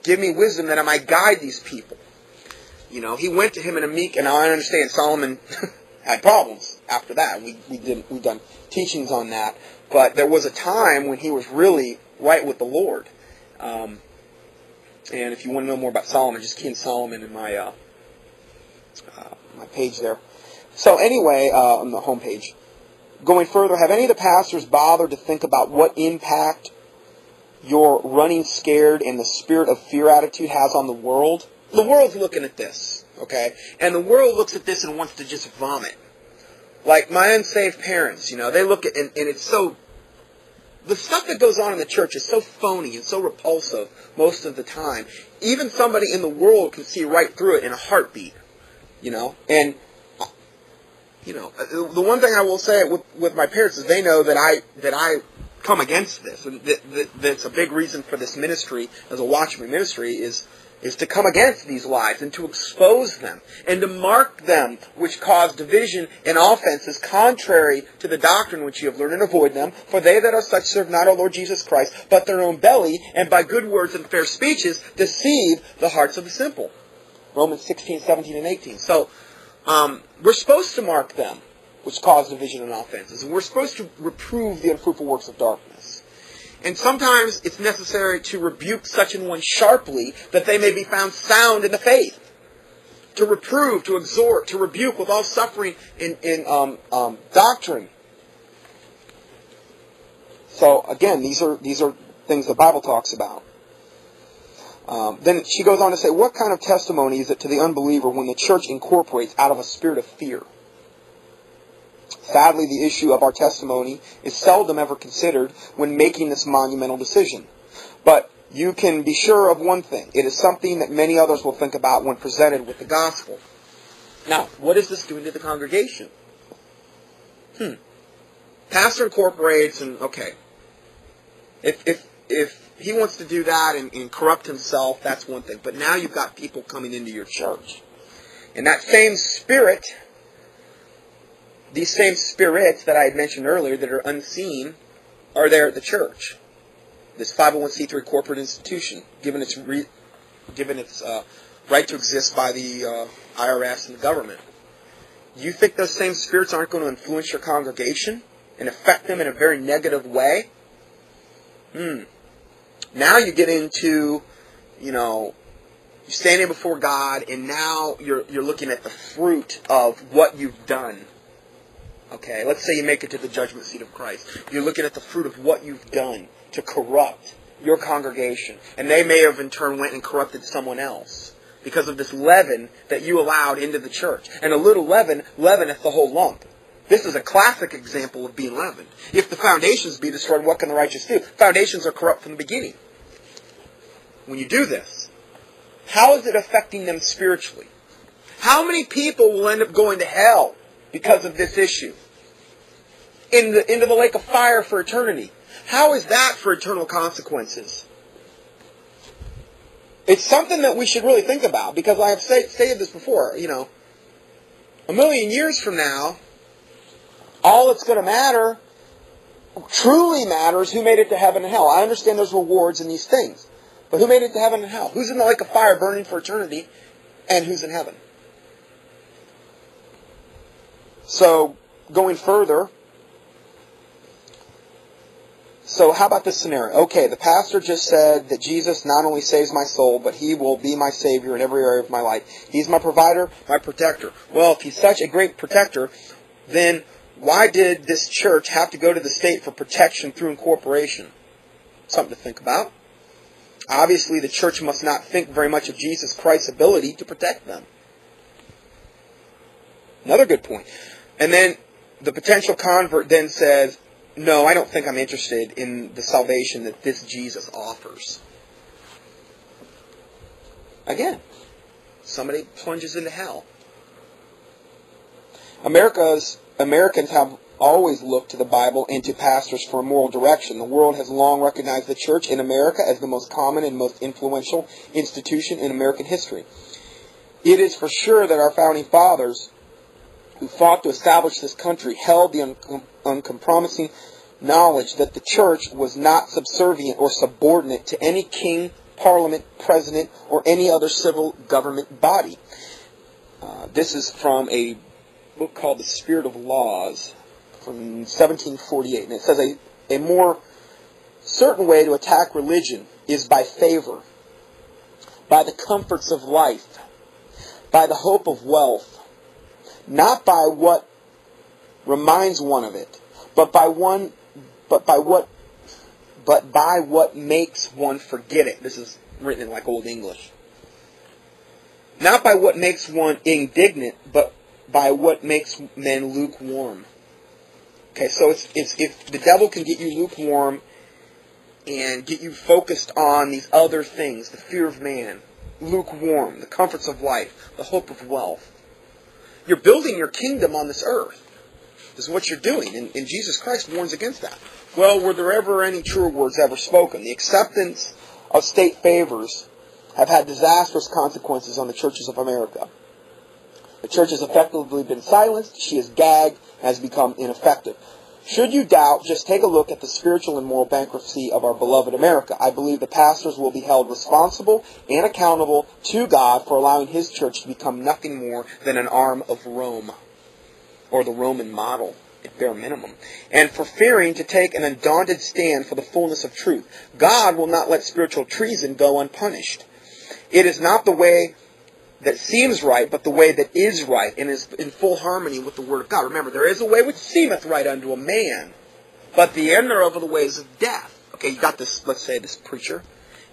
Give me wisdom that I might guide these people. You know, he went to him in a meek, and I understand Solomon had problems after that. We've done teachings on that. But there was a time when he was really right with the Lord. And if you want to know more about Solomon, just key in Solomon in my, my page there. So anyway, on the home page. Going further, have any of the pastors bothered to think about what impact your running scared and the spirit of fear attitude has on the world? The world's looking at this, okay? And the world looks at this and wants to just vomit. Like my unsaved parents, you know, they look at, and it's so, the stuff that goes on in the church is so phony and so repulsive most of the time. Even somebody in the world can see right through it in a heartbeat, you know? And you know, the one thing I will say with my parents is they know that I come against this, and that's a big reason for this ministry as a Watchman ministry is to come against these lies and to expose them and to mark them, which cause division and offenses contrary to the doctrine which you have learned, and avoid them. For they that are such serve not our Lord Jesus Christ, but their own belly, and by good words and fair speeches deceive the hearts of the simple. Romans 16, 17, and 18. So we're supposed to mark them, which cause division and offenses, and we're supposed to reprove the unfruitful works of darkness. And sometimes it's necessary to rebuke such an one sharply that they may be found sound in the faith. To reprove, to exhort, to rebuke with all suffering in doctrine. So again, these are things the Bible talks about. Then she goes on to say, what kind of testimony is it to the unbeliever when the church incorporates out of a spirit of fear? Sadly, the issue of our testimony is seldom ever considered when making this monumental decision. But you can be sure of one thing. It is something that many others will think about when presented with the gospel. Now, what is this doing to the congregation? Pastor incorporates, and okay. If he wants to do that and corrupt himself, that's one thing. But now you've got people coming into your church. And that same spirit... These same spirits that I had mentioned earlier that are unseen are there at the church. This 501c3 corporate institution, given its right to exist by the IRS and the government. You think those same spirits aren't going to influence your congregation and affect them in a very negative way? Now you get into, you know... You're standing before God, and now you're looking at the fruit of what you've done. Okay, let's say you make it to the judgment seat of Christ. You're looking at the fruit of what you've done to corrupt your congregation. And they may have in turn went and corrupted someone else because of this leaven that you allowed into the church. And a little leaven leaveneth the whole lump. This is a classic example of being leavened. If the foundations be destroyed, what can the righteous do? Foundations are corrupt from the beginning. When you do this, how is it affecting them spiritually? How many people will end up going to hell because of this issue? Into the lake of fire for eternity. How is that for eternal consequences? It's something that we should really think about, because I have stated this before, you know, 1,000,000 years from now, all that's going to matter, truly matters, who made it to heaven and hell. I understand there's rewards in these things, but who made it to heaven and hell? Who's in the lake of fire burning for eternity, and who's in heaven? So, going further, so how about this scenario? Okay, the pastor just said that Jesus not only saves my soul, but he will be my Savior in every area of my life. He's my provider, my protector. Well, if he's such a great protector, then why did this church have to go to the state for protection through incorporation? Something to think about. Obviously, the church must not think very much of Jesus Christ's ability to protect them. Another good point. And then the potential convert then says, no, I don't think I'm interested in the salvation that this Jesus offers. Again, somebody plunges into hell. Americans have always looked to the Bible and to pastors for a moral direction. The world has long recognized the church in America as the most common and most influential institution in American history. It is for sure that our founding fathers, who fought to establish this country, held the uncompromising knowledge that the church was not subservient or subordinate to any king, parliament, president, or any other civil government body. This is from a book called The Spirit of Laws from 1748, and it says a more certain way to attack religion is by favor, by the comforts of life, by the hope of wealth, not by what reminds one of it, but by what makes one forget it. This is written in like Old English. Not by what makes one indignant, but by what makes men lukewarm. Okay, so it's if the devil can get you lukewarm and get you focused on these other things, the fear of man, lukewarm, the comforts of life, the hope of wealth, You're building your kingdom on this earth is what you're doing. And Jesus Christ warns against that. Well, were there ever any true words ever spoken? The acceptance of state favors have had disastrous consequences on the churches of America. The church has effectively been silenced. She is gagged and has become ineffective. Should you doubt, just take a look at the spiritual and moral bankruptcy of our beloved America. I believe the pastors will be held responsible and accountable to God for allowing His church to become nothing more than an arm of Rome, or the Roman model, at bare minimum, and for fearing to take an undaunted stand for the fullness of truth. God will not let spiritual treason go unpunished. It is not the way that seems right, but the way that is right, and is in full harmony with the Word of God. Remember, there is a way which seemeth right unto a man, but the end thereof are the ways of death. Okay, you got this, let's say, this preacher,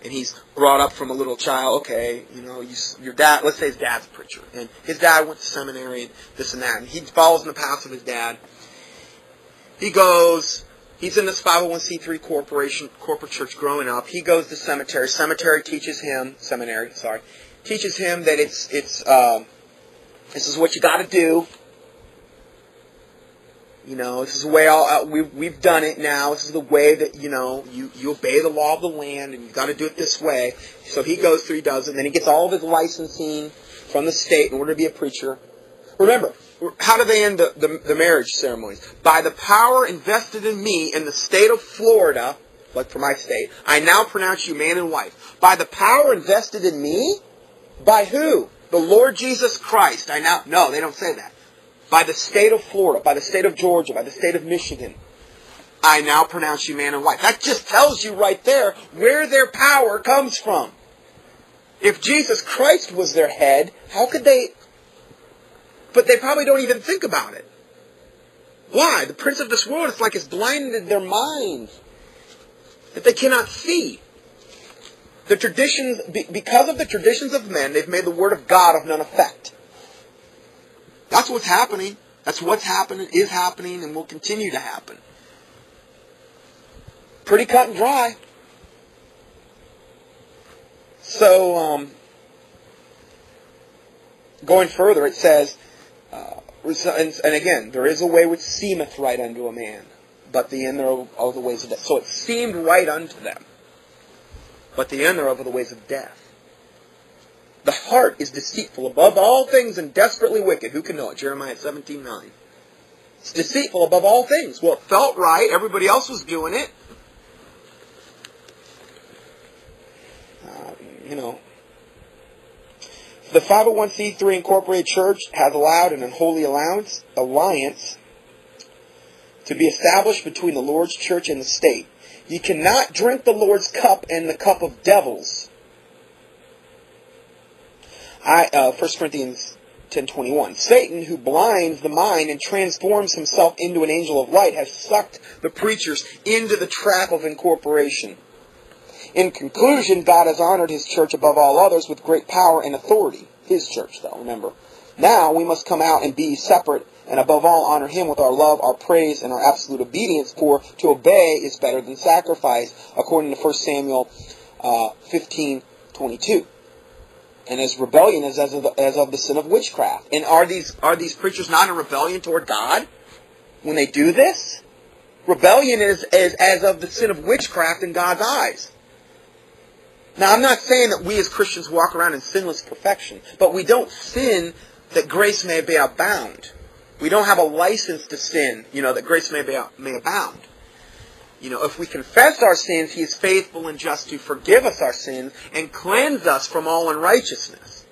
and he's brought up from a little child. Okay, you know, your dad, let's say his dad's a preacher, and his dad went to seminary and this and that, and he follows in the path of his dad. He goes, he's in this 501c3 corporate church growing up. He goes to seminary. Seminary teaches him that it's this is what you got to do. You know, this is the way we've done it now. This is the way that, you know, you obey the law of the land, and you got to do it this way. So he goes through, he does it, and then he gets all of his licensing from the state in order to be a preacher. Remember, how do they end the marriage ceremonies? By the power invested in me in the state of Florida, like for my state, I now pronounce you man and wife. By the power invested in me? By who? The Lord Jesus Christ. I now... No, they don't say that. By the state of Florida, by the state of Georgia, by the state of Michigan, I now pronounce you man and wife. That just tells you right there where their power comes from. If Jesus Christ was their head, how could they... But they probably don't even think about it. Why? The prince of this world, it's like it's blinded their minds, that they cannot see. The traditions, because of the traditions of men, they've made the word of God of none effect. That's what's happening. That's what's happening, is happening, and will continue to happen. Pretty cut and dry. So, going further, it says... and again, there is a way which seemeth right unto a man, but the end thereof are the ways of death. So it seemed right unto them, but the end thereof are the ways of death. The heart is deceitful above all things and desperately wicked. Who can know it? Jeremiah 17:9. It's deceitful above all things. Well, it felt right. Everybody else was doing it. You know. The 501c3 Incorporated Church has allowed an unholy alliance to be established between the Lord's church and the state. You cannot drink the Lord's cup and the cup of devils. 1 Corinthians 10:21. Satan, who blinds the mind and transforms himself into an angel of light, has sucked the preachers into the trap of incorporation. In conclusion, God has honored His church above all others with great power and authority. His church, though, remember. Now we must come out and be separate, and above all honor Him with our love, our praise, and our absolute obedience, for to obey is better than sacrifice, according to 1 Samuel 15:22. And as rebellion is as of the sin of witchcraft. And are these preachers not in rebellion toward God when they do this? Rebellion is as of the sin of witchcraft in God's eyes. Now, I'm not saying that we as Christians walk around in sinless perfection, but we don't sin that grace may be abound. We don't have a license to sin, you know, that grace may abound. You know, if we confess our sins, He is faithful and just to forgive us our sins and cleanse us from all unrighteousness.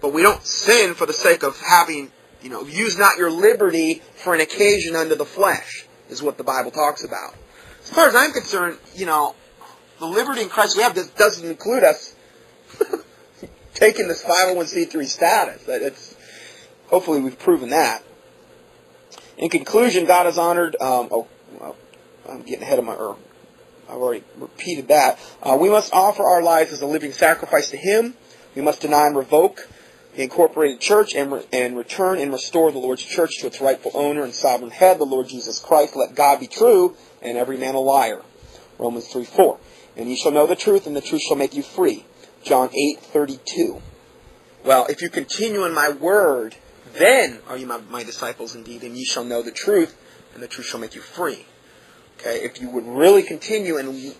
But we don't sin for the sake of having, you know, use not your liberty for an occasion unto the flesh, is what the Bible talks about. As far as I'm concerned, you know, the liberty in Christ we have doesn't include us taking this 501c3 status. Hopefully we've proven that. In conclusion, God has honored... I'm getting ahead of my... I've already repeated that. We must offer our lives as a living sacrifice to Him. We must deny and revoke the incorporated church and return and restore the Lord's church to its rightful owner and sovereign head, the Lord Jesus Christ. Let God be true and every man a liar. Romans 3:4. And you shall know the truth, and the truth shall make you free. John 8:32. Well, if you continue in my word, Then are you my disciples indeed, and ye shall know the truth, and the truth shall make you free. Okay, if you would really continue and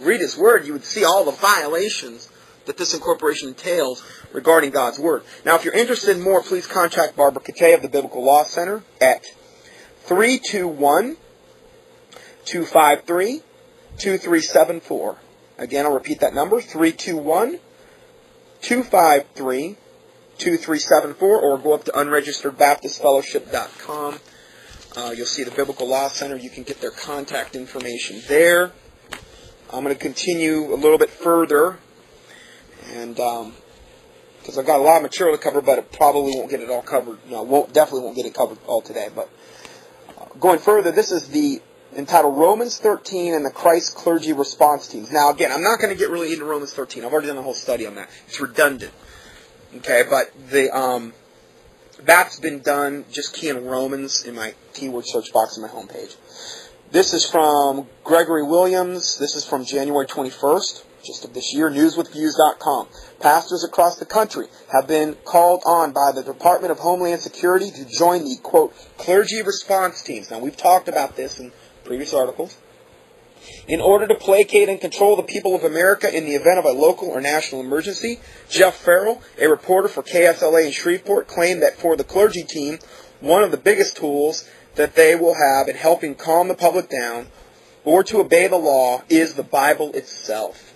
read his word, you would see all the violations that this incorporation entails regarding God's word. Now, if you're interested in more, please contact Barbara Ketay of the Biblical Law Center at 321-253-2374. Again, I'll repeat that number, 321-253-2374, or go up to unregisteredbaptistfellowship.com. You'll see the Biblical Law Center. You can get their contact information there. I'm going to continue a little bit further, and because I've got a lot of material to cover, but it probably won't get it all covered. No, definitely won't get it covered all today. But going further, this is the entitled Romans 13 and the Christ Clergy Response Teams. Now, again, I'm not going to get really into Romans 13. I've already done a whole study on that. It's redundant. Okay, but the that's been done. Just key in Romans in my keyword search box on my homepage. This is from Gregory Williams. This is from January 21st, just of this year, newswithviews.com. Pastors across the country have been called on by the Department of Homeland Security to join the, quote, clergy response teams. Now, we've talked about this in previous articles. In order to placate and control the people of America in the event of a local or national emergency, Jeff Farrell, a reporter for KSLA in Shreveport, claimed that for the clergy team, one of the biggest tools that they will have in helping calm the public down or to obey the law is the Bible itself.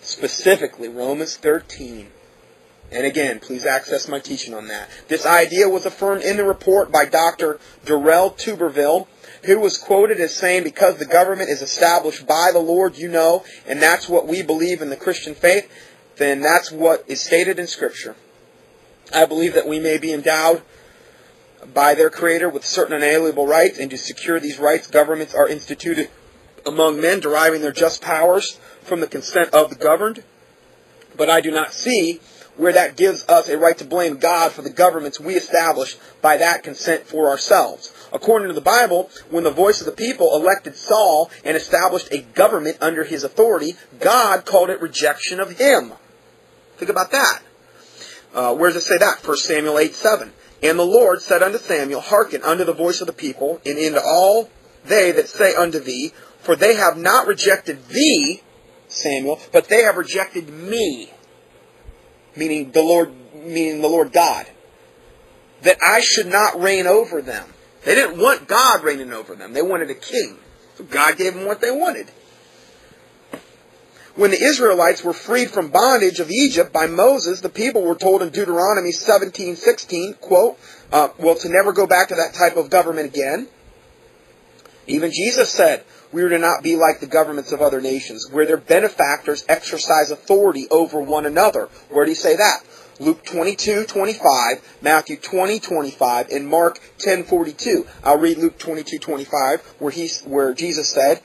Specifically, Romans 13. And again, please access my teaching on that. This idea was affirmed in the report by Dr. Darrell Tuberville, who was quoted as saying, because the government is established by the Lord, you know, and that's what we believe in the Christian faith, then that's what is stated in Scripture. I believe that we may be endowed by their Creator with certain unalienable rights, and to secure these rights, governments are instituted among men, deriving their just powers from the consent of the governed. But I do not see where that gives us a right to blame God for the governments we establish by that consent for ourselves. According to the Bible, when the voice of the people elected Saul and established a government under his authority, God called it rejection of him. Think about that. Where does it say that? 1 Samuel 8:7. And the Lord said unto Samuel, hearken unto the voice of the people, and unto all they that say unto thee, for they have not rejected thee, Samuel, but they have rejected me. Meaning the Lord God, that I should not reign over them. They didn't want God reigning over them. They wanted a king. So God gave them what they wanted. When the Israelites were freed from bondage of Egypt by Moses, the people were told in Deuteronomy 17:16, quote, to never go back to that type of government again. Even Jesus said, we are to not be like the governments of other nations, where their benefactors exercise authority over one another. Where do you say that? Luke 22:25, Matthew 20:25, and Mark 10:42. I'll read Luke 22:25, where Jesus said,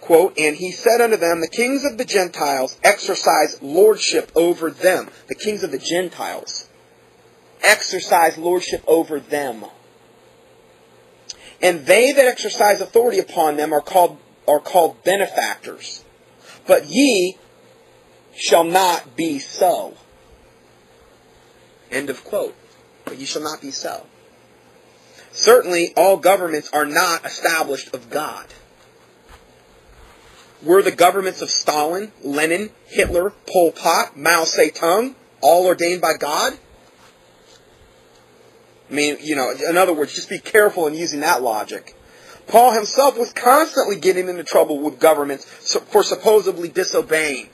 quote, and he said unto them, the kings of the Gentiles exercise lordship over them. The kings of the Gentiles exercise lordship over them. And they that exercise authority upon them are called benefactors. But ye shall not be so. End of quote. But ye shall not be so. Certainly, all governments are not established of God. Were the governments of Stalin, Lenin, Hitler, Pol Pot, Mao Zedong all ordained by God? I mean, you know, in other words, just be careful in using that logic. Paul himself was constantly getting into trouble with governments for supposedly disobeying.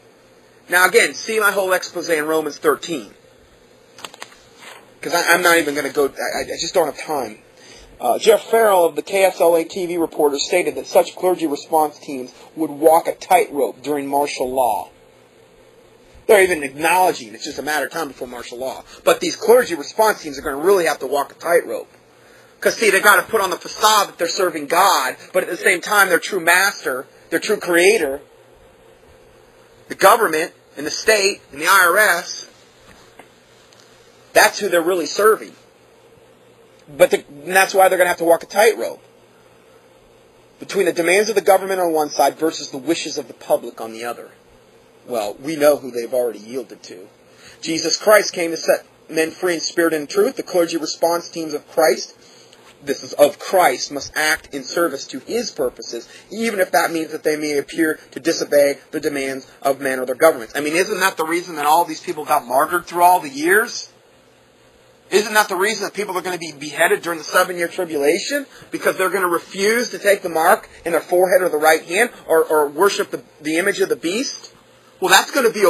Now, again, see my whole expose in Romans 13. Because I'm not even going to go, I just don't have time. Jeff Farrell of the KSLA TV Reporter stated that such clergy response teams would walk a tightrope during martial law. They're even acknowledging it's just a matter of time before martial law. But these clergy response teams are going to really have to walk a tightrope. Because, see, they've got to put on the facade that they're serving God, but at the same time, their true master, their true creator, the government and the state and the IRS, that's who they're really serving. And that's why they're going to have to walk a tightrope. Between the demands of the government on one side versus the wishes of the public on the other. Well, we know who they've already yielded to. Jesus Christ came to set men free in spirit and truth, the clergy response teams of Christ, this is of Christ, must act in service to his purposes, even if that means that they may appear to disobey the demands of men or their governments. I mean, isn't that the reason that all these people got martyred through all the years? Isn't that the reason that people are going to be beheaded during the 7-year tribulation? Because they're going to refuse to take the mark in their forehead or the right hand, or worship the image of the beast? Well, that's going to be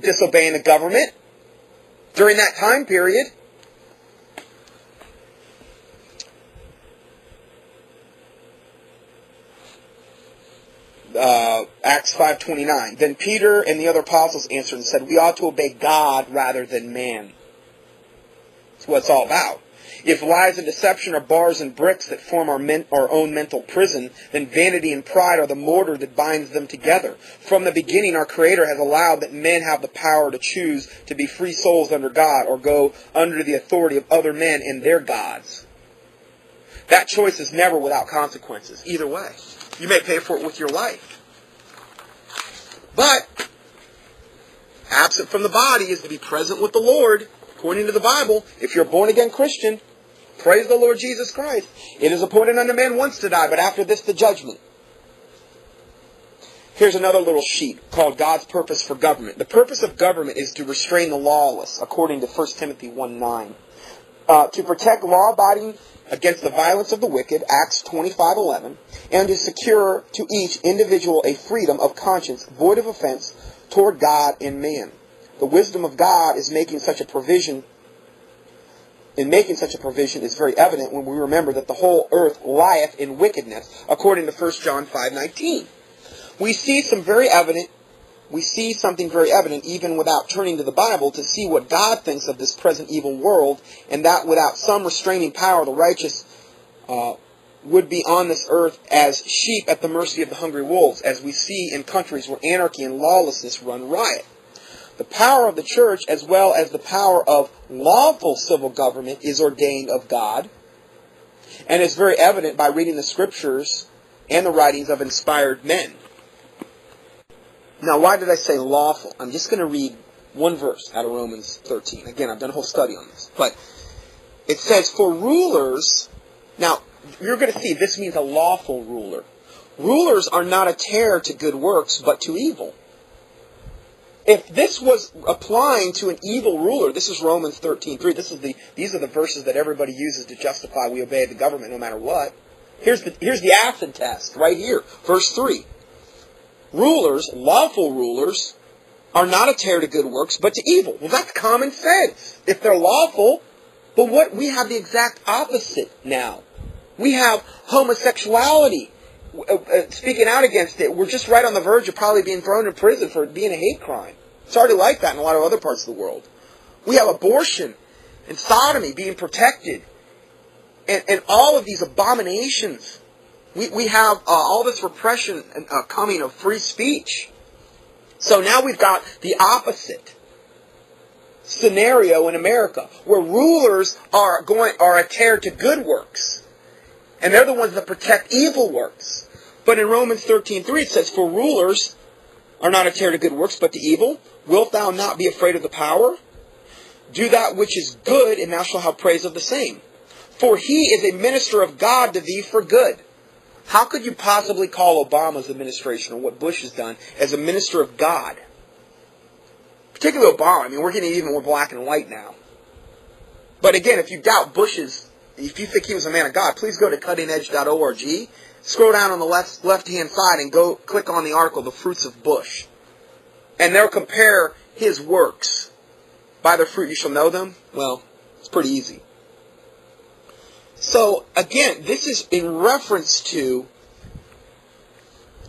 disobeying the government during that time period. Acts 5:29. Then Peter and the other apostles answered and said, "We ought to obey God rather than man." That's what it's all about. If lies and deception are bars and bricks that form our own mental prison, then vanity and pride are the mortar that binds them together. From the beginning, our Creator has allowed that men have the power to choose to be free souls under God or go under the authority of other men and their gods. That choice is never without consequences, either way. You may pay for it with your life. But, absent from the body is to be present with the Lord. According to the Bible, if you're a born-again Christian, praise the Lord Jesus Christ. It is appointed unto man once to die, but after this the judgment. Here's another little sheet called God's Purpose for Government. The purpose of government is to restrain the lawless, according to 1 Timothy 1:9. To protect law-abiding against the violence of the wicked, Acts 25:11, and to secure to each individual a freedom of conscience void of offense toward God and man. The wisdom of God is making such a provision. In making such a provision is very evident when we remember that the whole earth lieth in wickedness, according to 1 John 5:19. We see something very evident, even without turning to the Bible, to see what God thinks of this present evil world, and that without some restraining power, the righteous would be on this earth as sheep at the mercy of the hungry wolves, as we see in countries where anarchy and lawlessness run riot. The power of the church, as well as the power of lawful civil government, is ordained of God, and is very evident by reading the scriptures and the writings of inspired men. Now, why did I say lawful? I'm just going to read one verse out of Romans 13. Again, I've done a whole study on this. But it says, for rulers... Now, you're going to see this means a lawful ruler. Rulers are not a terror to good works, but to evil. If this was applying to an evil ruler, this is Romans 13:3. These are the verses that everybody uses to justify we obey the government no matter what. Here's the acid test right here, verse 3. Rulers, lawful rulers, are not a terror to good works, but to evil. Well, that's common sense. If they're lawful, but what we have the exact opposite now. We have homosexuality. Speaking out against it, we're just right on the verge of probably being thrown in prison for it being a hate crime. It's already like that in a lot of other parts of the world. We have abortion and sodomy being protected, and all of these abominations. We have all this repression coming of free speech. So now we've got the opposite scenario in America, where rulers are a terror to good works, and they're the ones that protect evil works. But in Romans 13:3 it says, for rulers are not a terror to good works, but to evil. Wilt thou not be afraid of the power? Do that which is good, and thou shalt have praise of the same. For he is a minister of God to thee for good. How could you possibly call Obama's administration, or what Bush has done, as a minister of God? Particularly Obama. I mean, we're getting even more black and white now. But again, if you doubt Bush's... If you think he was a man of God, please go to cuttingedge.org, scroll down on the left-hand side, and go click on the article, The Fruits of Bush. And they'll compare his works. By their fruit you shall know them. Well, it's pretty easy. So, again, this is in reference to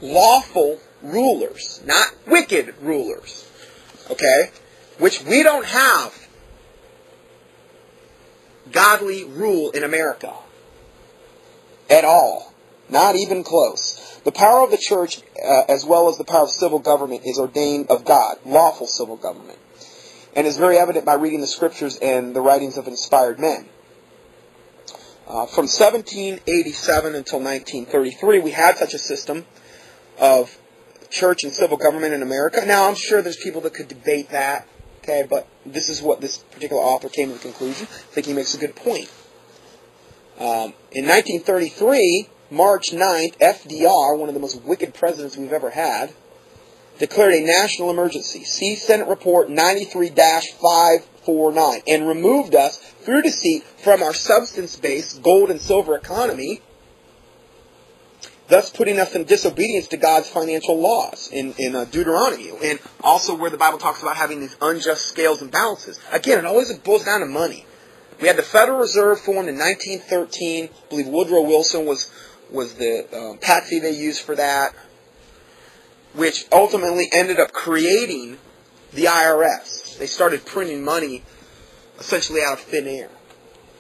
lawful rulers, not wicked rulers. Okay? Which we don't have godly rule in America at all. Not even close. The power of the church, as well as the power of civil government, is ordained of God, lawful civil government, and is very evident by reading the scriptures and the writings of inspired men. From 1787 until 1933, we had such a system of church and civil government in America. Now, I'm sure there's people that could debate that Okay, but this is what this particular author came to the conclusion. I think he makes a good point. In 1933, March 9th, FDR, one of the most wicked presidents we've ever had, declared a national emergency. See Senate Report 93-549, and removed us through deceit from our substance-based gold and silver economy, thus putting us in disobedience to God's financial laws in Deuteronomy, and also where the Bible talks about having these unjust scales and balances. Again, it always boils down to money. We had the Federal Reserve formed in 1913. I believe Woodrow Wilson was the patsy they used for that, which ultimately ended up creating the IRS. They started printing money essentially out of thin air.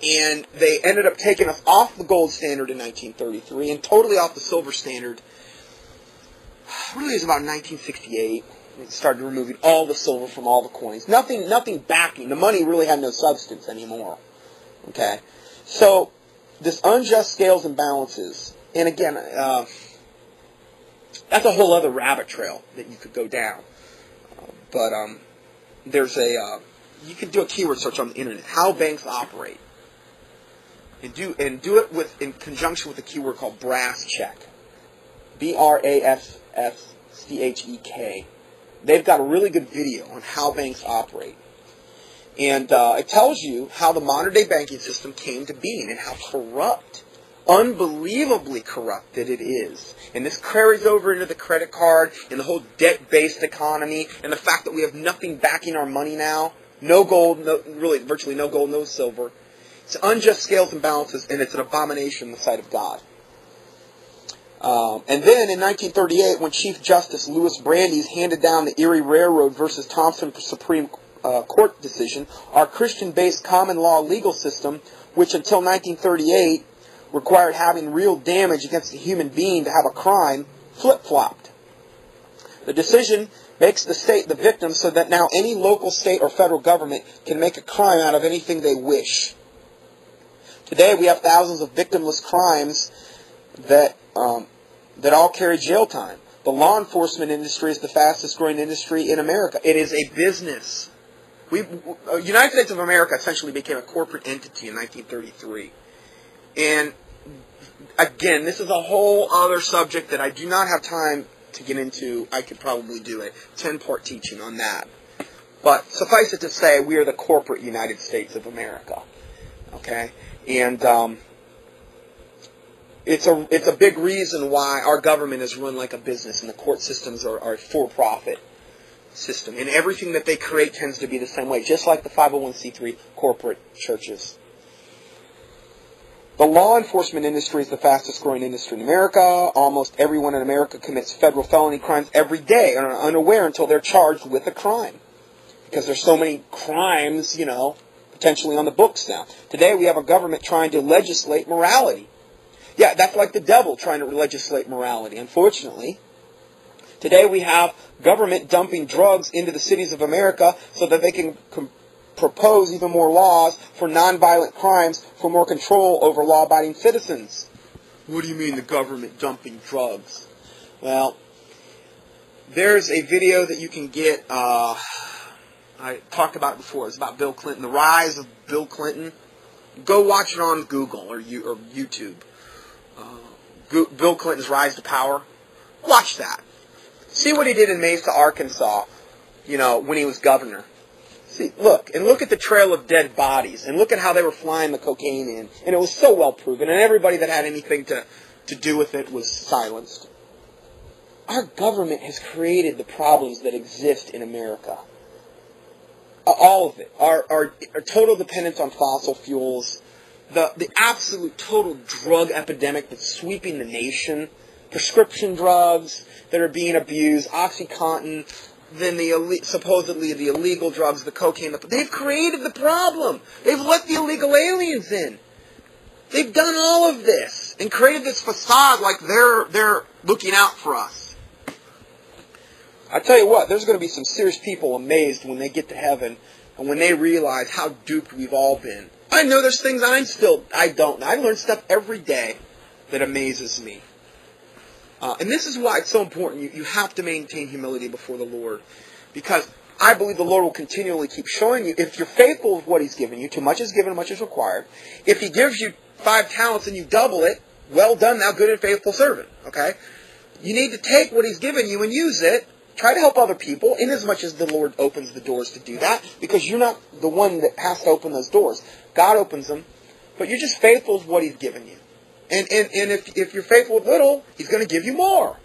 And they ended up taking us off the gold standard in 1933 and totally off the silver standard. Really, it was about 1968. It started removing all the silver from all the coins. Nothing backing. The money really had no substance anymore. Okay? So, this unjust scales and balances, and again, that's a whole other rabbit trail that you could go down. But there's a, you could do a keyword search on the internet, how banks operate. And do it in conjunction with a keyword called brass check. BRASSCHEK. They've got a really good video on how banks operate. And it tells you how the modern day banking system came to being and how corrupt, unbelievably corrupt that it is. And this carries over into the credit card and the whole debt-based economy and the fact that we have nothing backing our money now. No gold, really virtually no gold, no silver. It's unjust scales and balances, and it's an abomination in the sight of God. And then in 1938, when Chief Justice Louis Brandeis handed down the Erie Railroad versus Thompson Supreme Court decision, our Christian-based common law legal system, which until 1938 required having real damage against a human being to have a crime, flip-flopped. The decision makes the state the victim so that now any local, state, or federal government can make a crime out of anything they wish. Today we have thousands of victimless crimes that all carry jail time. The law enforcement industry is the fastest growing industry in America. It is a business. United States of America essentially became a corporate entity in 1933. And again, this is a whole other subject that I do not have time to get into. I could probably do a 10-part teaching on that. But suffice it to say, we are the corporate United States of America. Okay? And it's a big reason why our government is run like a business and the court systems are a for-profit system. And everything that they create tends to be the same way, just like the 501c3 corporate churches. The law enforcement industry is the fastest growing industry in America. Almost everyone in America commits federal felony crimes every day and are unaware until they're charged with a crime. Because there's so many crimes, you know, potentially on the books now. Today we have a government trying to legislate morality. Yeah, that's like the devil trying to legislate morality, unfortunately. Today we have government dumping drugs into the cities of America so that they can propose even more laws for nonviolent crimes for more control over law-abiding citizens. What do you mean the government dumping drugs? Well, there's a video that you can get... I talked about it before. It's about Bill Clinton, the rise of Bill Clinton. Go watch it on Google or YouTube. Bill Clinton's rise to power. Watch that. See what he did in Mesa, Arkansas. You know, when he was governor. See, look at the trail of dead bodies, and look at how they were flying the cocaine in, and it was so well proven, and everybody that had anything to do with it was silenced. Our government has created the problems that exist in America. All of it. Our total dependence on fossil fuels, the absolute total drug epidemic that's sweeping the nation, prescription drugs that are being abused, OxyContin, then supposedly the illegal drugs, the cocaine. They've created the problem. They've let the illegal aliens in. They've done all of this and created this facade like they're looking out for us. I tell you what, there's going to be some serious people amazed when they get to heaven and when they realize how duped we've all been. I know there's things I don't know. I learn stuff every day that amazes me. And this is why it's so important. You have to maintain humility before the Lord. Because I believe the Lord will continually keep showing you, if you're faithful with what He's given you, too much is given, much is required. If He gives you 5 talents and you double it, well done, thou good and faithful servant. Okay? You need to take what He's given you and use it. Try to help other people, in as much as the Lord opens the doors to do that, because you're not the one that has to open those doors. God opens them, but you're just faithful with what He's given you. And if you're faithful with little, He's going to give you more.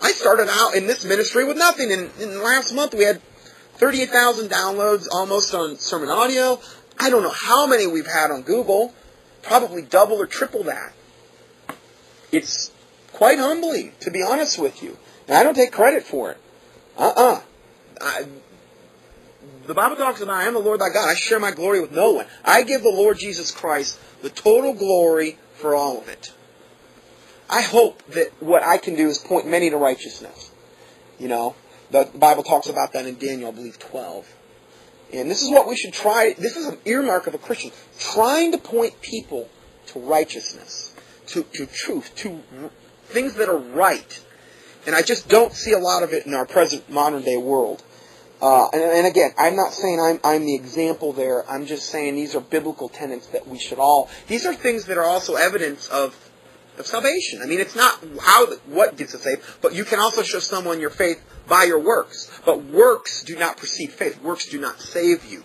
I started out in this ministry with nothing, and last month we had 38,000 downloads almost on Sermon Audio. I don't know how many we've had on Google. Probably double or triple that. It's quite humbling, to be honest with you. And I don't take credit for it. The Bible talks about, I am the Lord thy God. I share my glory with no one. I give the Lord Jesus Christ the total glory for all of it. I hope that what I can do is point many to righteousness. You know, the Bible talks about that in Daniel, I believe, 12. And this is what we should try. This is an earmark of a Christian. Trying to point people to righteousness, to truth, to things that are right. And I just don't see a lot of it in our present modern-day world. And again, I'm not saying I'm the example there. I'm just saying these are biblical tenets that we should all... These are things that are also evidence of salvation. I mean, it's not what gets us saved, but you can also show someone your faith by your works. But works do not precede faith. Works do not save you.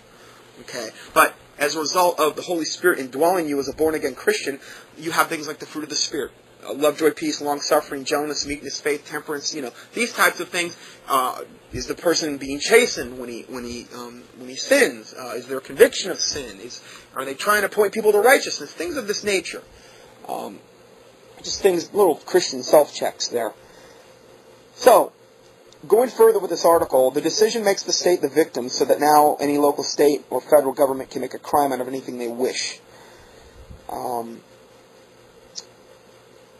Okay? But as a result of the Holy Spirit indwelling you as a born-again Christian, you have things like the fruit of the Spirit. Love, joy, peace, long-suffering, gentleness, meekness, faith, temperance, you know, these types of things. Is the person being chastened when he sins? Is there a conviction of sin? Are they trying to point people to righteousness? Things of this nature. Just things, little Christian self-checks there. So, going further with this article, the decision makes the state the victim, so that now any local, state, or federal government can make a crime out of anything they wish.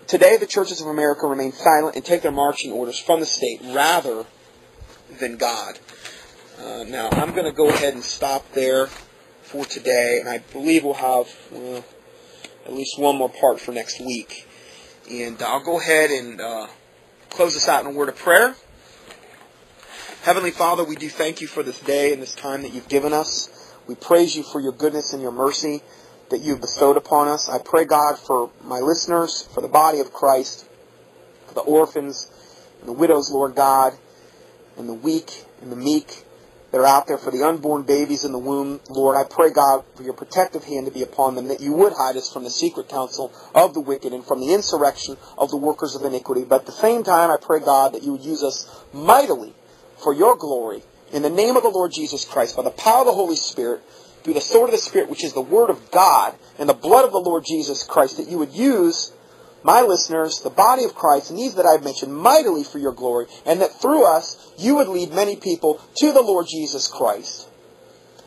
Today, the churches of America remain silent and take their marching orders from the state rather than God. Now, I'm going to go ahead and stop there for today, and I believe we'll have at least one more part for next week. And I'll go ahead and close this out in a word of prayer. Heavenly Father, we do thank you for this day and this time that you've given us. We praise you for your goodness and your mercy that you've bestowed upon us. I pray, God, for my listeners, for the body of Christ, for the orphans and the widows, Lord God, and the weak and the meek that are out there, for the unborn babies in the womb. Lord, I pray, God, for your protective hand to be upon them, that you would hide us from the secret counsel of the wicked and from the insurrection of the workers of iniquity. But at the same time, I pray, God, that you would use us mightily for your glory. In the name of the Lord Jesus Christ, by the power of the Holy Spirit, through the sword of the Spirit, which is the Word of God, and the blood of the Lord Jesus Christ, that you would use my listeners, the body of Christ, and these that I've mentioned, mightily for your glory, and that through us, you would lead many people to the Lord Jesus Christ.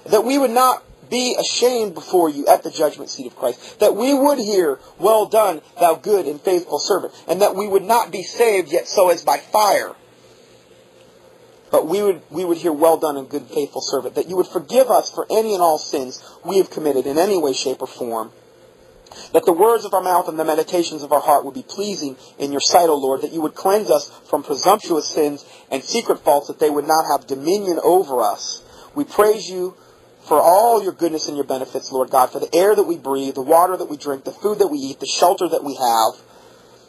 That we would not be ashamed before you at the judgment seat of Christ. That we would hear, well done, thou good and faithful servant. And that we would not be saved, yet so as by fire. But we would hear, well done and good faithful servant, that you would forgive us for any and all sins we have committed in any way, shape, or form. That the words of our mouth and the meditations of our heart would be pleasing in your sight, O Lord, that you would cleanse us from presumptuous sins and secret faults, that they would not have dominion over us. We praise you for all your goodness and your benefits, Lord God, for the air that we breathe, the water that we drink, the food that we eat, the shelter that we have,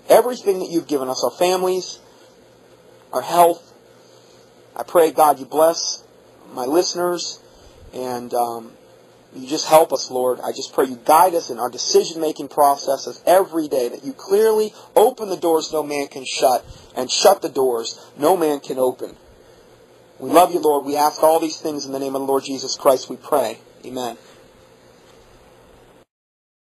everything that you've given us, our families, our health. I pray, God, you bless my listeners, and you just help us, Lord. I just pray you guide us in our decision-making processes every day, that you clearly open the doors no man can shut, and shut the doors no man can open. We love you, Lord. We ask all these things in the name of the Lord Jesus Christ, we pray. Amen.